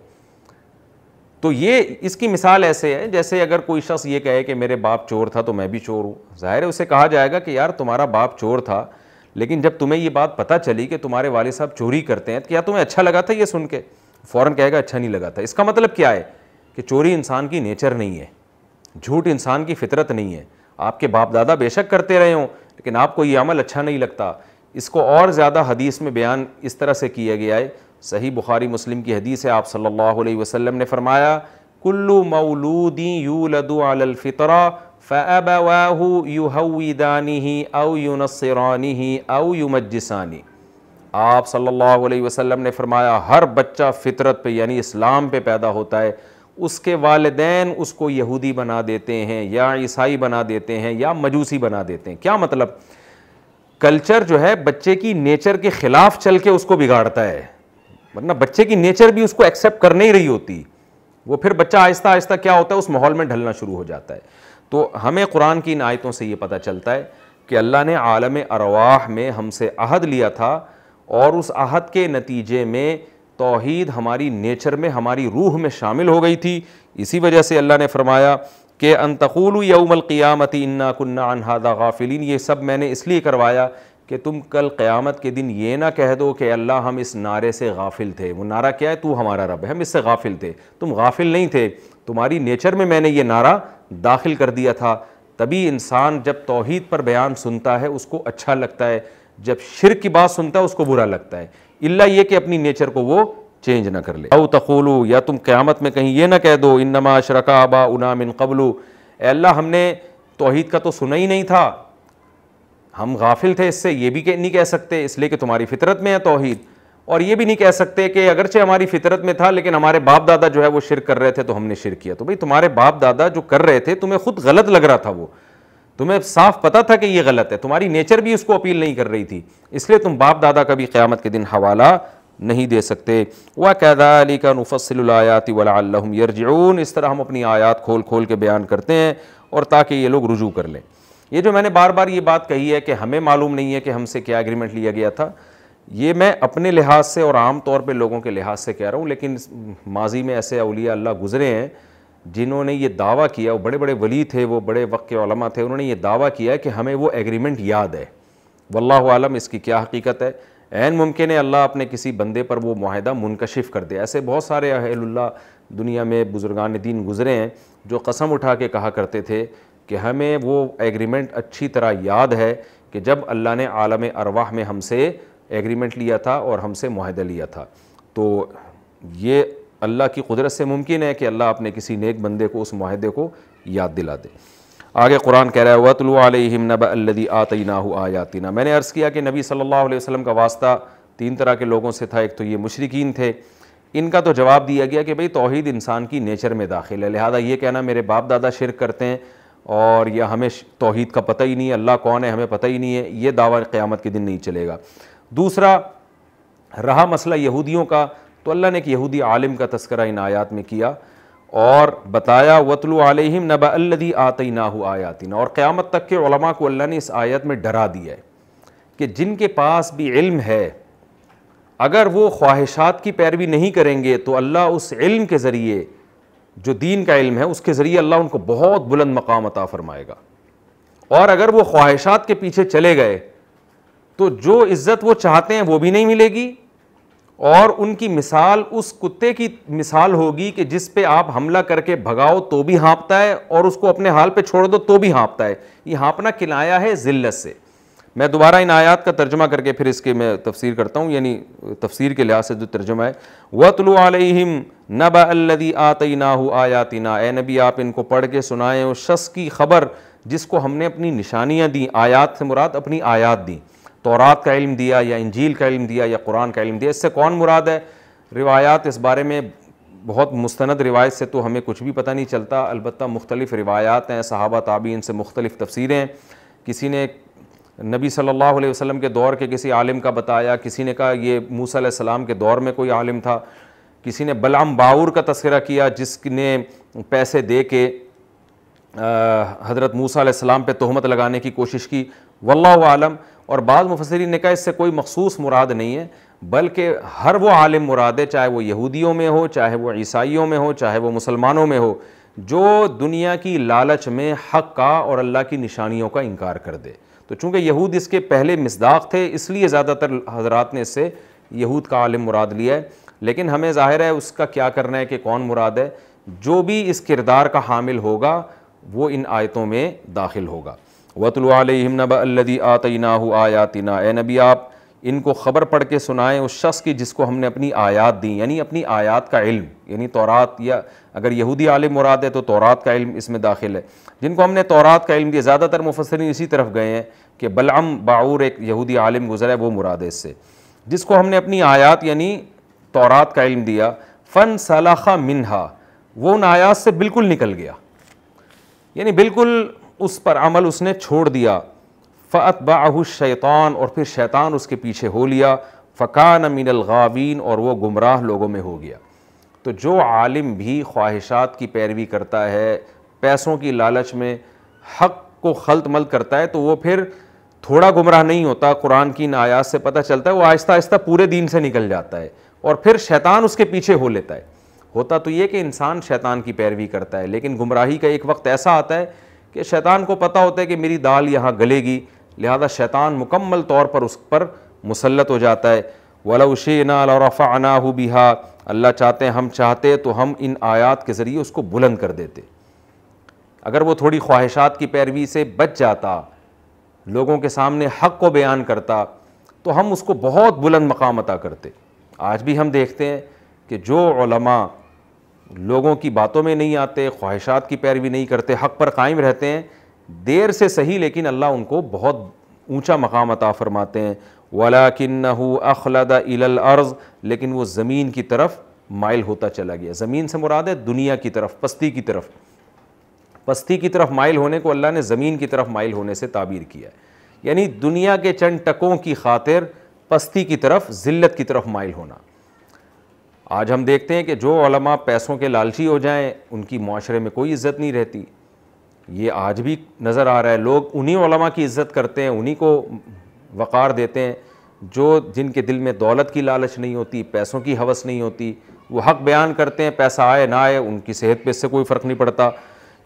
तो ये इसकी मिसाल ऐसे है जैसे अगर कोई शख्स ये कहे कि मेरे बाप चोर था तो मैं भी चोर हूँ, ज़ाहिर है उसे कहा जाएगा कि यार तुम्हारा बाप चोर था, लेकिन जब तुम्हें ये बात पता चली कि तुम्हारे वाले साहब चोरी करते हैं तो क्या तुम्हें अच्छा लगा था? ये सुन के फ़ौरन कहेगा अच्छा नहीं लगा था। इसका मतलब क्या है कि चोरी इंसान की नेचर नहीं है, झूठ इंसान की फितरत नहीं है। आपके बाप दादा बेशक करते रहे हों लेकिन आपको ये अमल अच्छा नहीं लगता। इसको और ज़्यादा हदीस में बयान इस तरह से किया गया है। सही बुखारी मुस्लिम की हदीस है, आप सल्लल्लाहु अलैहि वसल्लम ने फरमाया कुल्लु मौलूदी यूलदु अलल फितरा फअबवाहु युहविदानिही औ युनस्सिरानिही औ युमज्जिसानी। आप सल्लल्लाहु अलैहि वसल्लम ने फरमाया हर बच्चा फितरत पे यानी इस्लाम पे पैदा होता है, उसके वालिदैन उसको यहूदी बना देते हैं या ईसाई बना देते हैं या मजूसी बना देते हैं। क्या मतलब? कल्चर जो है बच्चे की नेचर के ख़िलाफ़ चल के उसको बिगाड़ता है, वरना बच्चे की नेचर भी उसको एक्सेप्ट कर नहीं रही होती। वो फिर बच्चा आहिस्ता आहिस्ता क्या होता है उस माहौल में ढलना शुरू हो जाता है। तो हमें कुरान की इन आयतों से ये पता चलता है कि अल्लाह ने आलम अरवाह में हमसे अहद लिया था और उस अहद के नतीजे में तौहीद हमारी नेचर में, हमारी रूह में शामिल हो गई थी। इसी वजह से अल्लाह ने फरमाया कि अंतक़ूलू यौमल क़ियामति इन्ना कुन्ना अन हादा गाफ़िलीन, ये सब मैंने इसलिए करवाया कि तुम कल क़यामत के दिन ये ना कह दो कि अल्लाह हम इस नारे से गाफिल थे। वो नारा क्या है? तू हमारा रब है, हम इससे गाफिल थे। तुम गाफिल नहीं थे, तुम्हारी नेचर में मैंने ये नारा दाखिल कर दिया था। तभी इंसान जब तौहीद पर बयान सुनता है उसको अच्छा लगता है, जब शिर्क की बात सुनता है उसको बुरा लगता है। इल्ला ये कि अपनी नेचर को वो चेंज ना कर ले। औ तक़ूलू, या तुम क़यामत में कहीं ये ना कह दो इन्नमा अशरका आबाउना मिन क़ब्लू, अल्लाह हमने तौहीद का तो सुना ही नहीं था, हम गाफिल थे इससे। ये भी नहीं कह सकते इसलिए कि तुम्हारी फितरत में है तौहीद, और ये भी नहीं कह सकते कि अगरचे हमारी फितरत में था लेकिन हमारे बाप दादा जो है वो शिर्क कर रहे थे तो हमने शिर्क किया। तो भाई तुम्हारे बाप दादा जो कर रहे थे तुम्हें खुद गलत लग रहा था, वो तुम्हें साफ पता था कि ये गलत है, तुम्हारी नेचर भी उसको अपील नहीं कर रही थी, इसलिए तुम बाप दादा का भी क़यामत के दिन हवाला नहीं दे सकते। वकदालिक नुफस्सिलुल आयाति वलअल्लहुम यरजिऊन, इस तरह हम अपनी आयात खोल खोल के बयान करते हैं और ताकि ये लोग रुजू कर लें। ये जो मैंने बार बार ये बात कही है कि हमें मालूम नहीं है कि हमसे क्या एग्रीमेंट लिया गया था, ये मैं अपने लिहाज से और आम तौर पे लोगों के लिहाज से कह रहा हूँ, लेकिन माजी में ऐसे औलिया अल्लाह गुज़रे हैं जिन्होंने ये दावा किया, वो बड़े बड़े वली थे, वो बड़े वक्त के उलमा थे, उन्होंने ये दावा किया कि हमें वो एग्रीमेंट याद है। वल्लाहु आलम इसकी क्या हकीकत है, ऐन मुमकिन है अल्लाह अपने किसी बंदे पर वो मुआहदा मुनकशिफ़ कर दे। ऐसे बहुत सारे अहलुल्लाह दुनिया में बज़ुर्गान ए दीन गुज़रे हैं जो कसम उठा के कहा करते थे कि हमें वो एग्रीमेंट अच्छी तरह याद है कि जब अल्लाह ने आलम अरवाह में हमसे एग्रीमेंट लिया था और हमसे मुआहदा लिया था। तो ये अल्लाह की कुदरत से मुमकिन है कि अल्लाह अपने किसी नेक बंदे को उस मुआहदे को याद दिला दे। आगे कुरान कह रहा है वतलु अलैहिम नबअ अल्लज़ी आतैनाहु आयातिना। मैंने अर्ज़ किया कि नबी सल्लल्लाहु अलैहि वसल्लम का वास्ता तीन तरह के लोगों से था, एक तो ये मुशरिकीन थे, इनका तो जवाब दिया गया कि भाई तौहीद इंसान की नेचर में दाखिल है, लिहाजा ये कहना मेरे बाप दादा शिरक करते हैं और यह हमें तौहीद का पता ही नहीं है, अल्लाह कौन है हमें पता ही नहीं है, ये दावा क़यामत के दिन नहीं चलेगा। दूसरा रहा मसला यहूदियों का, तो अल्लाह ने एक यहूदी आलिम का तस्करा इन आयात में किया और बताया वतलु अलैहिम नबअ अल्लज़ी आतैनाहु आयातिना, और क़यामत तक के उलमा को अल्लाह ने इस आयत में डरा दिया है कि जिनके पास भी इल्म है अगर वो ख्वाहिशात की पैरवी नहीं करेंगे तो अल्लाह उस इल्म के ज़रिए, जो दीन का इल्म है उसके ज़रिए अल्लाह उनको बहुत बुलंद मकाम अता फ़रमाएगा, और अगर वो ख्वाहिशात के पीछे चले गए तो जो इज़्ज़त वो चाहते हैं वो भी नहीं मिलेगी और उनकी मिसाल उस कुत्ते की मिसाल होगी कि जिस पे आप हमला करके भगाओ तो भी हाँपता है और उसको अपने हाल पे छोड़ दो तो भी हाँपता है। ये हाँपना किनाया है ज़िल्लत से। मैं दोबारा इन आयात का तर्जुमा करके फिर इसके मैं तफसीर करता हूँ, यानी तफसीर के लिहाज से जो तर्जुमा है वतलु अलैहिम नबअ अल्लज़ी आतैनाहु आयातिना, ए नबी आप इनको पढ़ के सुनाएँ उस शख्स की खबर जिसको हमने अपनी निशानियाँ दी। आयात से मुराद अपनी आयात दी, तौरात का इल्म दिया या इंजील का इल्म दिया या कुरान का इल्म दिया, इससे कौन मुराद है? रिवायात इस बारे में बहुत मुस्तनद रिवायत से तो हमें कुछ भी पता नहीं चलता, अलबत्ता मुख्तलिफ रिवायात हैं, सहाबा ताबीन से मुख्तलिफ तफसीरें हैं। किसी ने नबी सल्लल्लाहु अलैहि वसल्लम के दौर के किसी आलिम का बताया, किसी ने कहा ये मूसा अलैहिस्सलाम के दौर में कोई आलिम था, किसी ने बलाम बाऊर का तस्करा किया जिसने पैसे दे के हज़रत मूसा अलैहिस्सलाम पे तोहमत लगाने की कोशिश की। वल्लाहु आलम। और बाद मुफस्सिरीन ने कहा इससे कोई मखसूस मुराद नहीं है बल्कि हर वो आलिम मुराद है, चाहे वो यहूदियों में हो, चाहे वो ईसाइयों में हो, चाहे वो मुसलमानों में हो, जो दुनिया की लालच में हक़ का और अल्लाह की निशानियों का इनकार कर दे। तो चूँकि यहूद इसके पहले मिसदाक थे इसलिए ज़्यादातर हजरात ने इससे यहूद का आलिम मुराद लिया है, लेकिन हमें ज़ाहिर है उसका क्या करना है कि कौन मुराद है। जो भी इस किरदार का हामिल होगा वो इन आयतों में दाखिल होगा। वतलु अलैहिम नबअ अल्लज़ी आतैनाहु आयातिना, ए नबी आप इनको ख़बर पढ़ के सुनाएं उस शख्स की जिसको हमने अपनी आयात दी, यानी अपनी आयात का इल्म, यानी तौरात, या अगर यहूदी आलिम मुराद है तो तौरात का इल्म इसमें दाखिल है, जिनको हमने तौरात का इल्म दिया। ज़्यादातर मुफस्सिरीन इसी तरफ गए हैं कि बलअम बाऊर एक यहूदी आलिम गुज़रा है, वो मुराद है इससे, जिसको हमने अपनी आयात यानी तौरात का इल्म दिया। फ़न सलाखा मिनहा, वो उन आयात से बिल्कुल निकल गया, यानी बिल्कुल उस पर अमल उसने छोड़ दिया। फ़अत्बअहु शैतान, और फिर शैतान उसके पीछे हो लिया। फ़कान मिनल गावीन, और वो गुमराह लोगों में हो गया। तो जो आलिम भी ख्वाहिशात की पैरवी करता है, पैसों की लालच में हक़ को खल्त मल्त करता है, तो वो फिर थोड़ा गुमराह नहीं होता, कुरान की इन आयात से पता चलता है, वो आहिस्ता आहिस्ता पूरे दीन से निकल जाता है और फिर शैतान उसके पीछे हो लेता है। होता तो ये कि इंसान शैतान की पैरवी करता है, लेकिन गुमराही का एक वक्त ऐसा आता है कि शैतान को पता होता है कि मेरी दाल यहाँ गलेगी, लिहाजा शैतान मुकम्मल तौर पर उस पर मुसल्लत हो जाता है। वलौ शिअना लरफ़अनाहु बिहा, अल्लाह चाहते हैं, हम चाहते तो हम इन आयात के ज़रिए उसको बुलंद कर देते। अगर वो थोड़ी ख्वाहिशात की पैरवी से बच जाता, लोगों के सामने हक़ को बयान करता, तो हम उसको बहुत बुलंद मकाम अता करते। आज भी हम देखते हैं कि जो उलमा लोगों की बातों में नहीं आते, ख्वाहिशात की पैरवी नहीं करते, हक़ पर कायम रहते हैं, देर से सही लेकिन अल्लाह उनको बहुत ऊंचा मकाम अता फ़रमाते हैं। वलाकिन्नहु अखलदा इलल अर्ज़, लेकिन वो ज़मीन की तरफ माइल होता चला गया। ज़मीन से मुराद है दुनिया की तरफ, पस्ती की तरफ। पस्ती की तरफ माइल होने को अल्लाह ने ज़मीन की तरफ माइल होने से ताबीर किया है, यानी दुनिया के चंद टकों की खातिर पस्ती की तरफ, ज़िल्लत की तरफ माइल होना। आज हम देखते हैं कि जो उलमा पैसों के लालची हो जाएं उनकी माशरे में कोई इज़्ज़त नहीं रहती। ये आज भी नज़र आ रहा है, लोग उन्हीं उलमा की इज़्ज़त करते हैं, उन्हीं को वक़ार देते हैं जो जिनके दिल में दौलत की लालच नहीं होती, पैसों की हवस नहीं होती। वो हक़ बयान करते हैं, पैसा आए ना आए उनकी सेहत पर इससे कोई फ़र्क नहीं पड़ता।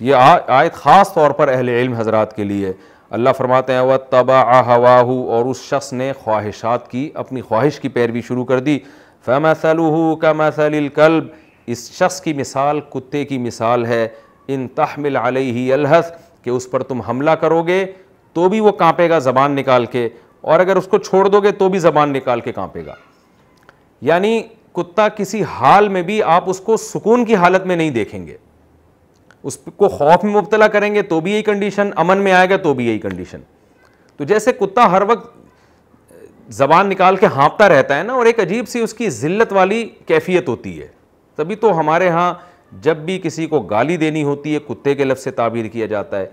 ये आयत ख़ास तौर पर अहले इल्म हज़रात के लिए। अल्लाह फरमाते हैं वत्तबा हवाहू, और उस शख्स ने ख्वाहिशात की, अपनी ख्वाहिश की पैरवी शुरू कर दी। फमसलुहु कमसलिल कल्ब, इस शख्स की मिसाल कुत्ते की मिसाल है। इन तहमिल अलैहि यलहस, कि उस पर तुम हमला करोगे तो भी वो कांपेगा ज़बान निकाल के, और अगर उसको छोड़ दोगे तो भी ज़बान निकाल के कांपेगा। यानी कुत्ता किसी हाल में भी आप उसको सुकून की हालत में नहीं देखेंगे, उसको खौफ में मुब्तला करेंगे तो भी यही कंडीशन, अमन में आएगा तो भी यही कंडीशन। तो जैसे कुत्ता हर वक्त ज़बान निकाल के हाँपता रहता है ना, और एक अजीब सी उसकी ज़िल्लत वाली कैफियत होती है। तभी तो हमारे यहाँ जब भी किसी को गाली देनी होती है कुत्ते के लफ्ज़ से ताबीर किया जाता है,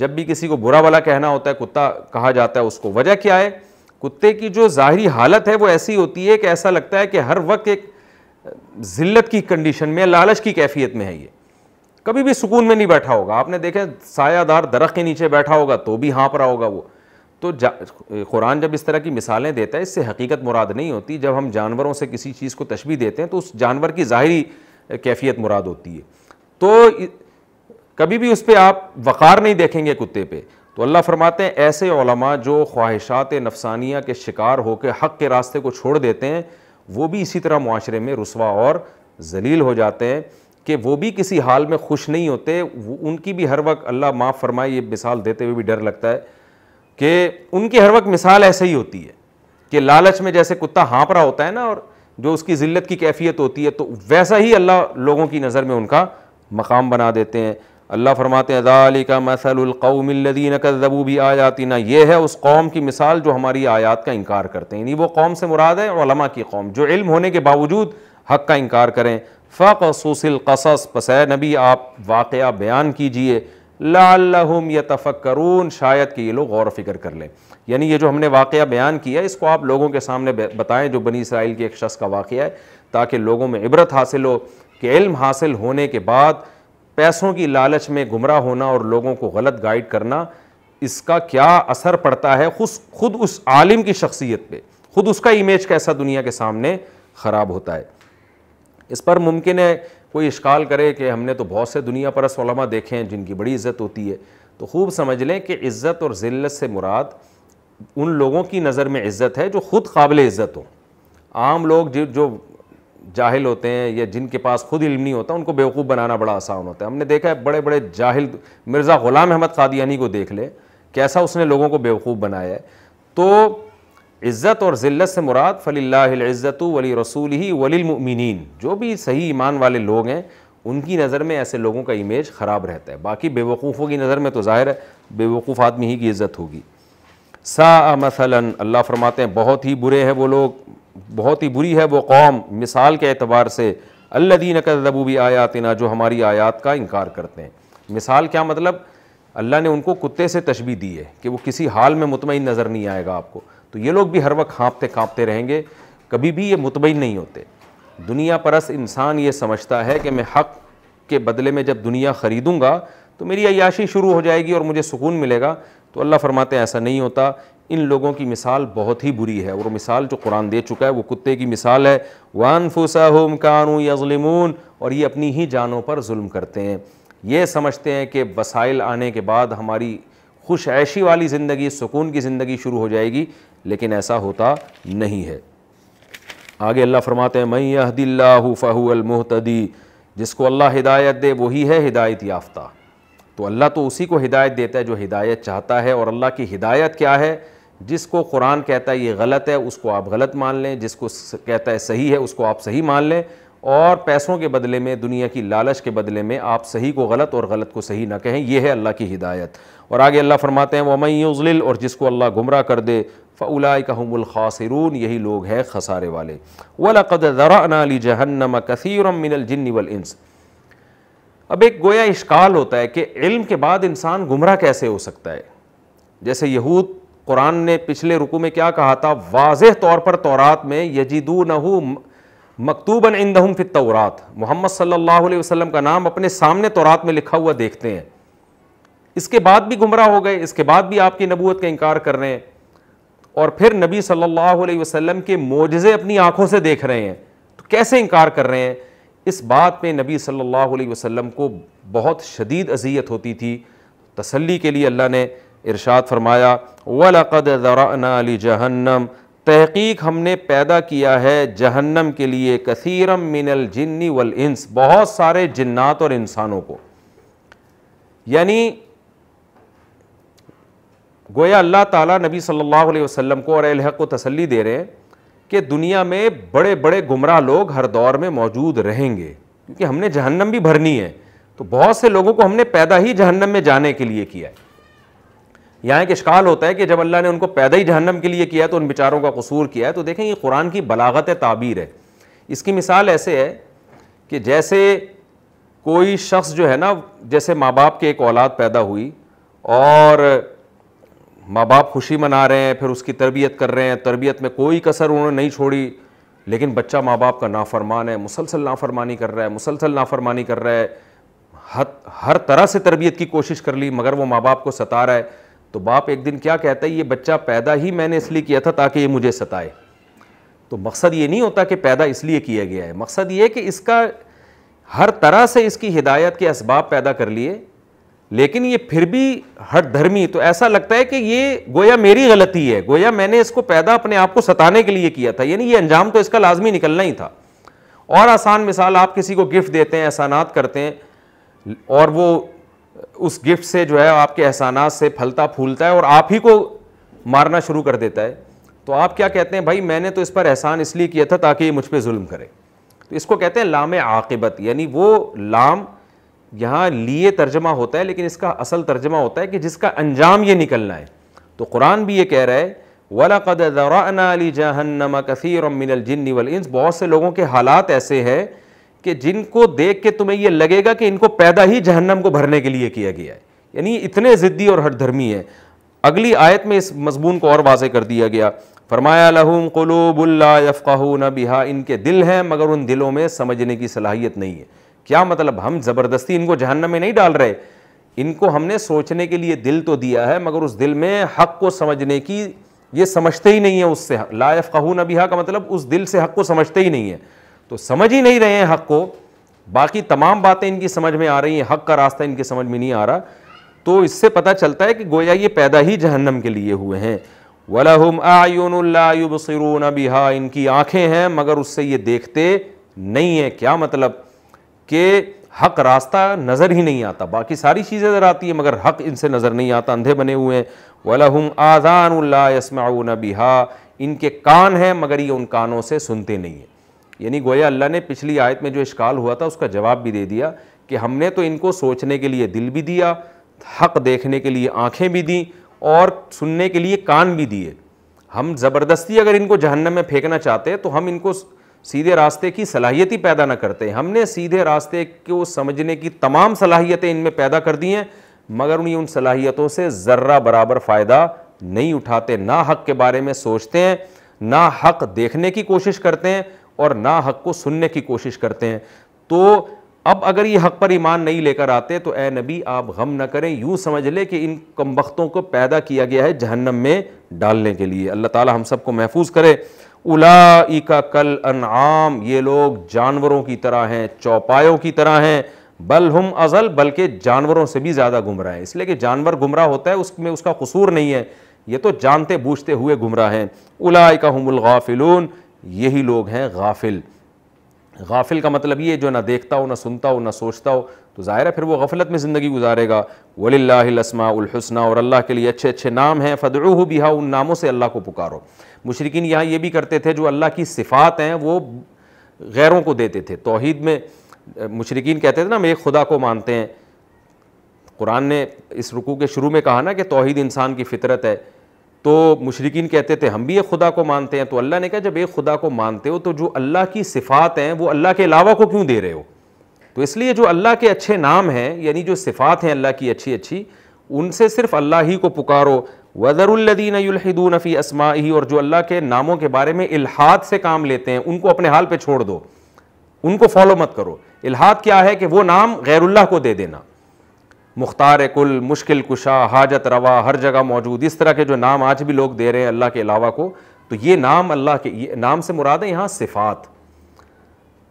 जब भी किसी को बुरा भला कहना होता है कुत्ता कहा जाता है उसको। वजह क्या है? कुत्ते की जो ज़ाहरी हालत है वो ऐसी होती है कि ऐसा लगता है कि हर वक्त एक ज़िल्लत की कंडीशन में, लालच की कैफियत में है। ये कभी भी सुकून में नहीं बैठा होगा। आपने देखे सायादार दरख्त के नीचे बैठा होगा तो भी हाँप रहा होगा वो। तो कुरान जब इस तरह की मिसालें देता है इससे हकीकत मुराद नहीं होती। जब हम जानवरों से किसी चीज़ को तशबीह देते हैं तो उस जानवर की ज़ाहिरी कैफियत मुराद होती है। तो कभी भी उस पर आप वक़ार नहीं देखेंगे कुत्ते पे। तो अल्लाह फरमाते हैं ऐसे उलमा जो ख्वाहिशात नफसानिया के शिकार होकर हक़ के रास्ते को छोड़ देते हैं वो भी इसी तरह माशरे में रुस्वा और जलील हो जाते हैं, कि वो भी किसी हाल में खुश नहीं होते। उनकी भी हर वक्त, अल्लाह माफ़ फरमाए ये मिसाल देते हुए भी डर लगता है, कि उनकी हर वक्त मिसाल ऐसे ही होती है कि लालच में जैसे कुत्ता हाँप रहा होता है ना, और जो उसकी ज़िल्लत की कैफियत होती है, तो वैसा ही अल्लाह लोगों की नज़र में उनका मकाम बना देते हैं। अल्लाह फरमाते हैं ज़ालिका मसलुल क़ौमिल लज़ीना कज़्ज़बू बि आयातिना, ये है उस कौम की मिसाल जो हमारी आयात का इनकार करते हैं। यानी वो कौम से मुराद है उलमा की कौम, जो इल्म होने के बावजूद हक़ का इनकार करें। फ़क़सुसिल क़सस, पस ए नबी आप वाक़या बयान कीजिए, लअल्लहुम यतफ़क्करून, शायद कि ये लोग गौर फ़िक्र कर लें। यानी ये जो हमने वाक़या बयान किया इसको आप लोगों के सामने बताएं, जो बनी इसराइल के एक शख्स का वाक़या है, ताकि लोगों में इबरत हासिल हो कि इल्म हासिल होने के बाद पैसों की लालच में गुमराह होना और लोगों को गलत गाइड करना, इसका क्या असर पड़ता है खुद उस आलिम की शख्सियत पर, ख़ुद उसका इमेज कैसा दुनिया के सामने ख़राब होता है। इस पर मुमकिन है कोई इश्काल करे कि हमने तो बहुत से दुनिया परस्त उलमा देखे हैं जिनकी बड़ी इज़्ज़त होती है। तो खूब समझ लें कि इज़्ज़त और ज़िल्लत से मुराद उन लोगों की नज़र में इज़्ज़त है जो खुद काबिल इज़्ज़त हों। आम लोग जो जाहिल होते हैं या जिनके पास खुद इल्म नहीं होता उनको बेवकूफ़ बनाना बड़ा आसान होता है। हमने देखा है बड़े बड़े जाहिल, मिर्ज़ा ग़ुलाम अहमद क़ादियानी को देख लें कैसा उसने लोगों को बेवकूफ़ बनाया है। तो इज़्ज़त और ज़िल्लत से मुराद फलिल्लाहिल इज़्ज़तु वली रसूलिही वलिल मुमिनीन, जो भी सही ईमान वाले लोग हैं उनकी नज़र में ऐसे लोगों का इमेज ख़राब रहता है। बाकी बेवकूफ़ों की नज़र में तो ज़ाहिर है बेवकूफ़ आदमी ही की इज़्ज़त होगी। सा मसलन, अल्लाह फरमाते हैं बहुत ही बुरे हैं वो लोग, बहुत ही बुरी है वो कौम मिसाल के एतबार से, अल्लज़ीन कज़्ज़बू बि आयातिना, जो हमारी आयात का इनकार करते हैं। मिसाल क्या मतलब? अल्लाह ने उनको कुत्ते से तशबीह दी है कि वो किसी हाल में मुतमईन नज़र नहीं आएगा आपको। तो ये लोग भी हर वक्त हाँपते काँपते रहेंगे, कभी भी ये मुतमईन नहीं होते। दुनिया परस्त इंसान ये समझता है कि मैं हक़ के बदले में जब दुनिया ख़रीदूँगा तो मेरी अय्याशी शुरू हो जाएगी और मुझे सुकून मिलेगा। तो अल्लाह फरमाते हैं ऐसा नहीं होता। इन लोगों की मिसाल बहुत ही बुरी है, और मिसाल जो कुरान दे चुका है वो कुत्ते की मिसाल है। वअनफुसहुम कानू यज़लिमून, और ये अपनी ही जानों पर जुल्म करते हैं। ये समझते हैं कि वसाइल आने के बाद हमारी खुश ऐशी वाली ज़िंदगी, सुकून की ज़िंदगी शुरू हो जाएगी, लेकिन ऐसा होता नहीं है। आगे अल्लाह फरमाते हैं मन यहदिल्लाहु फहुवल मुहतदी, जिसको अल्लाह हिदायत दे वही है हिदायत याफ्ता। तो अल्लाह तो उसी को हिदायत देता है जो हिदायत चाहता है। और अल्लाह की हिदायत क्या है? जिसको कुरान कहता है ये गलत है उसको आप गलत मान लें, जिसको कहता है सही है उसको आप सही मान लें, और पैसों के बदले में, दुनिया की लालच के बदले में आप सही को गलत और गलत को सही ना कहें। यह है अल्लाह की हिदायत। और आगे अल्लाह फरमाते हैं वमन युज़लिल, और जिसको अल्लाह गुमराह कर दे फ़उलाइका हुमुल खासिरून, यही लोग हैं खसारे वाले। वलक़द ज़रअना लिजहन्नम कसीरम मिनल जिन्नि वल इंस। अब एक गोया इश्काल होता है कि इल्म के बाद इंसान गुमराह कैसे हो सकता है। जैसे यहूद, कुरान ने पिछले रुकू में क्या कहा था, वाज़ेह तौर पर तौरात में यजिदूनहु मकतूबन इंदहुम फित तौरात, मोहम्मद सल्लल्लाहु अलैहि वसल्लम का नाम अपने सामने तौरात में लिखा हुआ देखते हैं। इसके बाद भी गुमराह हो गए, इसके बाद भी आपकी नबूवत का इनकार कर रहे हैं, और फिर नबी सल्लल्लाहु अलैहि वसल्लम के मोजज़े अपनी आंखों से देख रहे हैं, तो कैसे इनकार कर रहे हैं। इस बात पे नबी सल्लल्लाहु अलैहि वसल्लम को बहुत शदीद अजियत होती थी। तसल्ली के लिए अल्लाह ने इरशाद फरमाया वलक़द ज़रअना लिजहन्नम, तहक़ीक़ हमने पैदा किया है जहन्नम के लिए कसीरम मिनल जिन्नि वल इंस, बहुत सारे जिन्नात और इंसानों को। यानी गोया अल्लाह ताला नबी सल्लल्लाहु अलैहि वसल्लम को और अहले हक़ को तसल्ली दे रहे हैं कि दुनिया में बड़े बड़े गुमराह लोग हर दौर में मौजूद रहेंगे, क्योंकि हमने जहन्नम भी भरनी है, तो बहुत से लोगों को हमने पैदा ही जहन्नम में जाने के लिए किया है। यहाँ एक इश्काल होता है कि जब अल्लाह ने उनको पैदा ही जहन्नम के लिए किया तो उन बेचारों का कसूर किया है। तो देखें, ये कुरान की बलागत ताबीर है। इसकी मिसाल ऐसे है कि जैसे कोई शख्स जो है ना, जैसे माँ बाप के एक औलाद पैदा हुई और माँ बाप खुशी मना रहे हैं, फिर उसकी तरबियत कर रहे हैं, तरबियत में कोई कसर उन्होंने नहीं छोड़ी, लेकिन बच्चा माँ बाप का नाफरमान है, मुसलसल नाफरमानी कर रहा है, मुसलसल नाफरमानी कर रहा है, हर तरह से तरबियत की कोशिश कर ली मगर वो माँ बाप को सता रहा है। तो बाप एक दिन क्या कहता है, ये बच्चा पैदा ही मैंने इसलिए किया था ताकि ये मुझे सताए। तो मकसद ये नहीं होता कि पैदा इसलिए किया गया है, मकसद ये कि इसका हर तरह से इसकी हिदायत के असबाब पैदा कर लिए, लेकिन ये फिर भी हट धर्मी। तो ऐसा लगता है कि ये गोया मेरी गलती है, गोया मैंने इसको पैदा अपने आप को सताने के लिए किया था, यानी ये अंजाम तो इसका लाजमी निकलना ही था। और आसान मिसाल, आप किसी को गिफ्ट देते हैं, एहसानात करते हैं, और वो उस गिफ्ट से जो है आपके एहसानात से फलता फूलता है और आप ही को मारना शुरू कर देता है, तो आप क्या कहते हैं, भाई मैंने तो इस पर एहसान इसलिए किया था ताकि ये मुझ पर जुल्म करे। तो इसको कहते हैं लाम आकिबत, यानी वो लाम यहाँ लिए तर्जमा होता है, लेकिन इसका असल तर्जमा होता है कि जिसका अंजाम ये निकलना है। तो कुरान भी ये कह रहा है वलक़द ज़रअना लिजहन्नमा कसीरम मिनल जिन्नि वल इंस, बहुत से लोगों के हालात ऐसे हैं कि जिनको देख के तुम्हें ये लगेगा कि इनको पैदा ही जहन्नम को भरने के लिए किया गया है, यानी इतने ज़िद्दी और हठधर्मी है। अगली आयत में इस मज़मून को और वाज़े कर दिया गया, फरमाया लहुम क़ुलूबुन ला यफ़क़हून बिहा, इनके दिल हैं मगर उन दिलों में समझने की सलाहियत नहीं है। क्या मतलब, हम ज़बरदस्ती इनको जहन्नम में नहीं डाल रहे, इनको हमने सोचने के लिए दिल तो दिया है मगर उस दिल में हक़ को समझने की, ये समझते ही नहीं है उससे। ला यफ़क़हून बिहा का मतलब उस दिल से हक़ को समझते ही नहीं है, तो समझ ही नहीं रहे हैं हक़ को, बाकी तमाम बातें इनकी समझ में आ रही हैं, हक़ का रास्ता इनकी समझ में नहीं आ रहा। तो इससे पता चलता है कि गोया ये पैदा ही जहन्नम के लिए हुए हैं। वलहुम आयुनुन ला युबसिरून बिहा, इनकी आँखें हैं मगर उससे ये देखते नहीं हैं। क्या मतलब कि हक़ रास्ता नज़र ही नहीं आता, बाकी सारी चीज़ें नज़र आती हैं मगर हक़ इनसे नज़र नहीं आता, अंधे बने हुए हैं। वलहुम आज़ानुन ला यस्मऊन बिहा, इनके कान हैं मगर ये उन कानों से सुनते नहीं हैं। यानी गोया अल्लाह ने पिछली आयत में जो इश्काल हुआ था उसका जवाब भी दे दिया कि हमने तो इनको सोचने के लिए दिल भी दिया, हक़ देखने के लिए आँखें भी दी और सुनने के लिए कान भी दिए। हम ज़बरदस्ती अगर इनको जहन्नम में फेंकना चाहते तो हम इनको सीधे रास्ते की सलाहियत ही पैदा ना करते, हमने सीधे रास्ते को समझने की तमाम सलाहियतें इनमें पैदा कर दी हैं मगर उन सलाहियतों से ज़र्रा बराबर फ़ायदा नहीं उठाते, ना हक़ के बारे में सोचते हैं, ना हक़ देखने की कोशिश करते हैं और ना हक़ को सुनने की कोशिश करते हैं। तो अब अगर ये हक़ पर ईमान नहीं लेकर आते तो ए नबी आप गम ना करें, यूँ समझ लें कि इन कमबख्तों को पैदा किया गया है जहन्नम में डालने के लिए। अल्लाह ताला हम सबको महफूज करे। उलाइका कल अनआम, ये लोग जानवरों की तरह हैं, चौपायों की तरह हैं। बल हम अज़ल, बल्कि जानवरों से भी ज़्यादा गुमराह हैं, इसलिए कि जानवर गुमराह होता है, उसमें उसका कसूर नहीं है, ये तो जानते बूझते हुए गुमराह हैं। उलाइका हुमुल गाफिलून, यही लोग हैं गाफिल। गाफिल का मतलब ये जो ना देखता हो, ना सुनता हो, ना सोचता हो, तो ज़ाहिर है फिर वो गफलत में ज़िंदगी गुजारेगा। वलिल्लाहिल अस्माउल हुस्ना, और अल्लाह के लिए अच्छे अच्छे नाम हैं, फदउहु बिहा, उन नामों से अल्लाह को पुकारो। मुशरिकीन यहाँ ये भी करते थे, जो अल्लाह की सिफ़ात हैं वो गैरों को देते थे। तौहीद में मुशरिकीन कहते थे ना, हम एक खुदा को मानते हैं। कुरान ने इस रुकू के शुरू में कहा ना कि तौहीद इंसान की फितरत है, तो मुशरिकीन कहते थे हम भी एक खुदा को मानते हैं। तो अल्लाह ने कहा जब एक खुदा को मानते हो तो जो अल्लाह की सिफ़ात हैं वो अल्लाह के अलावा को क्यों दे रहे हो? तो इसलिए जो अल्लाह के अच्छे नाम हैं यानी जो सिफ़ात हैं अल्लाह की अच्छी अच्छी, उनसे सिर्फ अल्लाह ही को पुकारो। वज़रुल्लज़ीन युल्हिदून फ़ी अस्माइही, और जो अल्लाह के नामों के बारे में इल्हाद से काम लेते हैं उनको अपने हाल पे छोड़ दो, उनको फॉलो मत करो। इल्हाद क्या है कि वो नाम गैरुल्लाह को दे देना। मुख्तार कुल, मुश्किल कुशा, हाजत रवा, हर जगह मौजूद, इस तरह के जो नाम आज भी लोग दे रहे हैं अल्लाह के अलावा को, तो ये नाम अल्लाह के, ये नाम से मुराद है यहाँ सिफ़ात।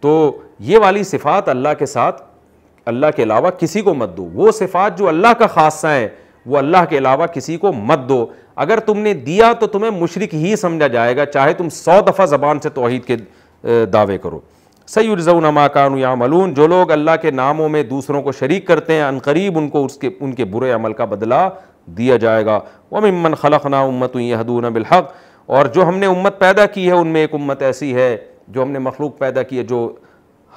तो ये वाली सिफ़ात अल्लाह के साथ, अल्लाह के अलावा किसी को मत दो। वो सिफ़ात जो अल्लाह का खासा है वो अल्लाह के अलावा किसी को मत दो। अगर तुमने दिया तो तुम्हें मुशरिक ही समझा जाएगा, चाहे तुम 100 दफ़ा ज़बान से तौहीद के दावे करो। सयजज़ौना मा कानू यामलून, जो लोग अल्लाह के नामों में दूसरों को शरीक करते हैं अनकरीब उनको उसके उनके बुरे अमल का बदला दिया जाएगा। व मिम्मन खलक़ना उम्मतुन यहदूना बिल हक़, और जो हमने उम्मत पैदा की है उनमें एक उम्मत ऐसी है जो हमने मखलूक पैदा की है जो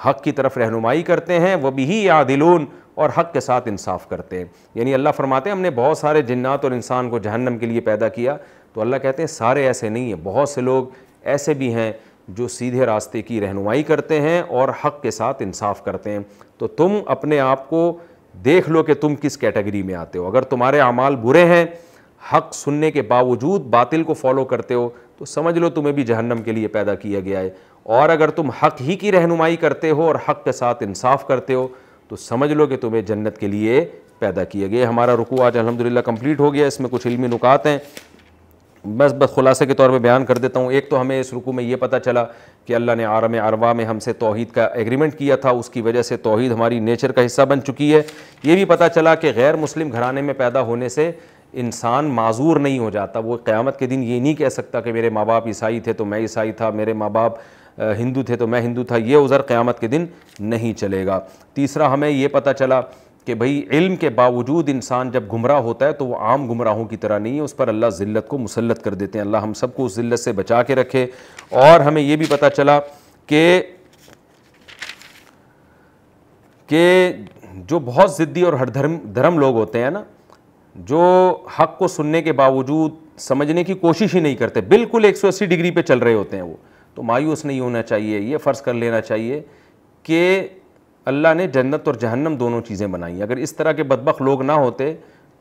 हक़ की तरफ रहनुमाई करते हैं। व बिही यादिलून, और हक़ के साथ इंसाफ़ करते हैं। यानी अल्लाह फरमाते हैं हमने बहुत सारे जिन्नात और इंसान को जहन्नम के लिए पैदा किया, तो अल्लाह कहते हैं सारे ऐसे नहीं हैं, बहुत से लोग ऐसे भी हैं जो सीधे रास्ते की रहनुमाई करते हैं और हक़ के साथ इंसाफ़ करते हैं। तो तुम अपने आप को देख लो कि तुम किस कैटेगरी में आते हो। अगर तुम्हारे अमाल बुरे हैं, हक़ सुनने के बावजूद बातिल को फॉलो करते हो, तो समझ लो तुम्हें भी जहन्नम के लिए पैदा किया गया है। और अगर तुम हक़ ही की रहनुमाई करते हो और हक़ के साथ इंसाफ़ करते हो तो समझ लो कि तुम्हें जन्नत के लिए पैदा किया गया। हमारा रुकू आज अल्हम्दुलिल्लाह कंप्लीट हो गया। इसमें कुछ इल्मी नुकात हैं, बस ख़ुलासे के तौर पे बयान कर देता हूँ। एक तो हमें इस रुकू में ये पता चला कि अल्लाह ने आलम अरवा में हमसे तौहीद का एग्रीमेंट किया था, उसकी वजह से तौहीद हमारी नेचर का हिस्सा बन चुकी है। ये भी पता चला कि गैर मुस्लिम घराने में पैदा होने से इंसान माजूर नहीं हो जाता। वो क़यामत के दिन ये नहीं कह सकता कि मेरे माँ बाप ईसाई थे तो मैं ईसाई था, मेरे माँ बाप हिंदू थे तो मैं हिंदू था। ये उज़र क़यामत के दिन नहीं चलेगा। तीसरा, हमें ये पता चला कि भाई इल्म के बावजूद इंसान जब गुमराह होता है तो वो आम गुमराहों की तरह नहीं है, उस पर अल्लाह ज़िल्लत को मुसल्लत कर देते हैं। अल्लाह हम सबको उस ज़िल्लत से बचा के रखे। और हमें ये भी पता चला कि जो बहुत ज़िद्दी और हर धर्म लोग होते हैं ना, जो हक़ को सुनने के बावजूद समझने की कोशिश ही नहीं करते, बिल्कुल 180 डिग्री पर चल रहे होते हैं, वो तो मायूस नहीं होना चाहिए। ये फ़र्ज़ कर लेना चाहिए कि अल्लाह ने जन्नत और जहन्नम दोनों चीज़ें बनाई। अगर इस तरह के बदबख्त लोग ना होते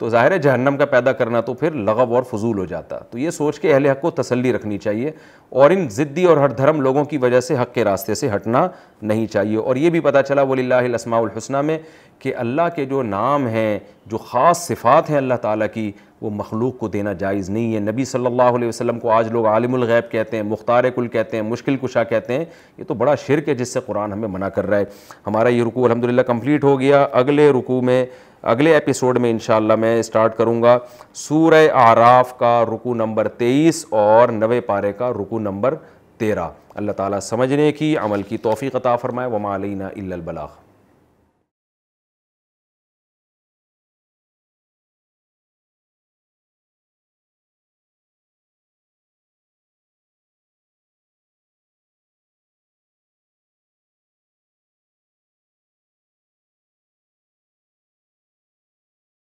तो ज़ाहिर है जहन्नम का पैदा करना तो फिर लगव और फजूल हो जाता। तो ये सोच के अहले हक़ को तसल्ली रखनी चाहिए और इन ज़िद्दी और हर धर्म लोगों की वजह से हक़ के रास्ते से हटना नहीं चाहिए। और ये भी पता चला वलिल्लाहिल अस्माउल हुस्ना में कि अल्लाह के जो नाम हैं, जो ख़ास सिफ़ात हैं अल्लाह ताला की, वो मखलूक को देना जायज़ नहीं है। नबी सल्लल्लाहु अलैहि वसल्लम को आज लोग आलिमुल ग़ैब कहते हैं, मुख्तार कुल कहते हैं, मुश्किल कुशा कहते हैं। ये तो बड़ा शिर्क है जिससे कुरान हमें मना कर रहा है। हमारा ये रुकू अल्हम्दुलिल्लाह कंप्लीट हो गया। अगले रुकू में, अगले एपिसोड में इंशाअल्लाह मैं स्टार्ट करूँगा सूरह आराफ का रुकू नंबर 23 और 9 पारे का रुकू नंबर 13। अल्लाह ताला समझने की, अमल की तौफीक अता फरमाए। वमा अलैना इल्लल बलाग।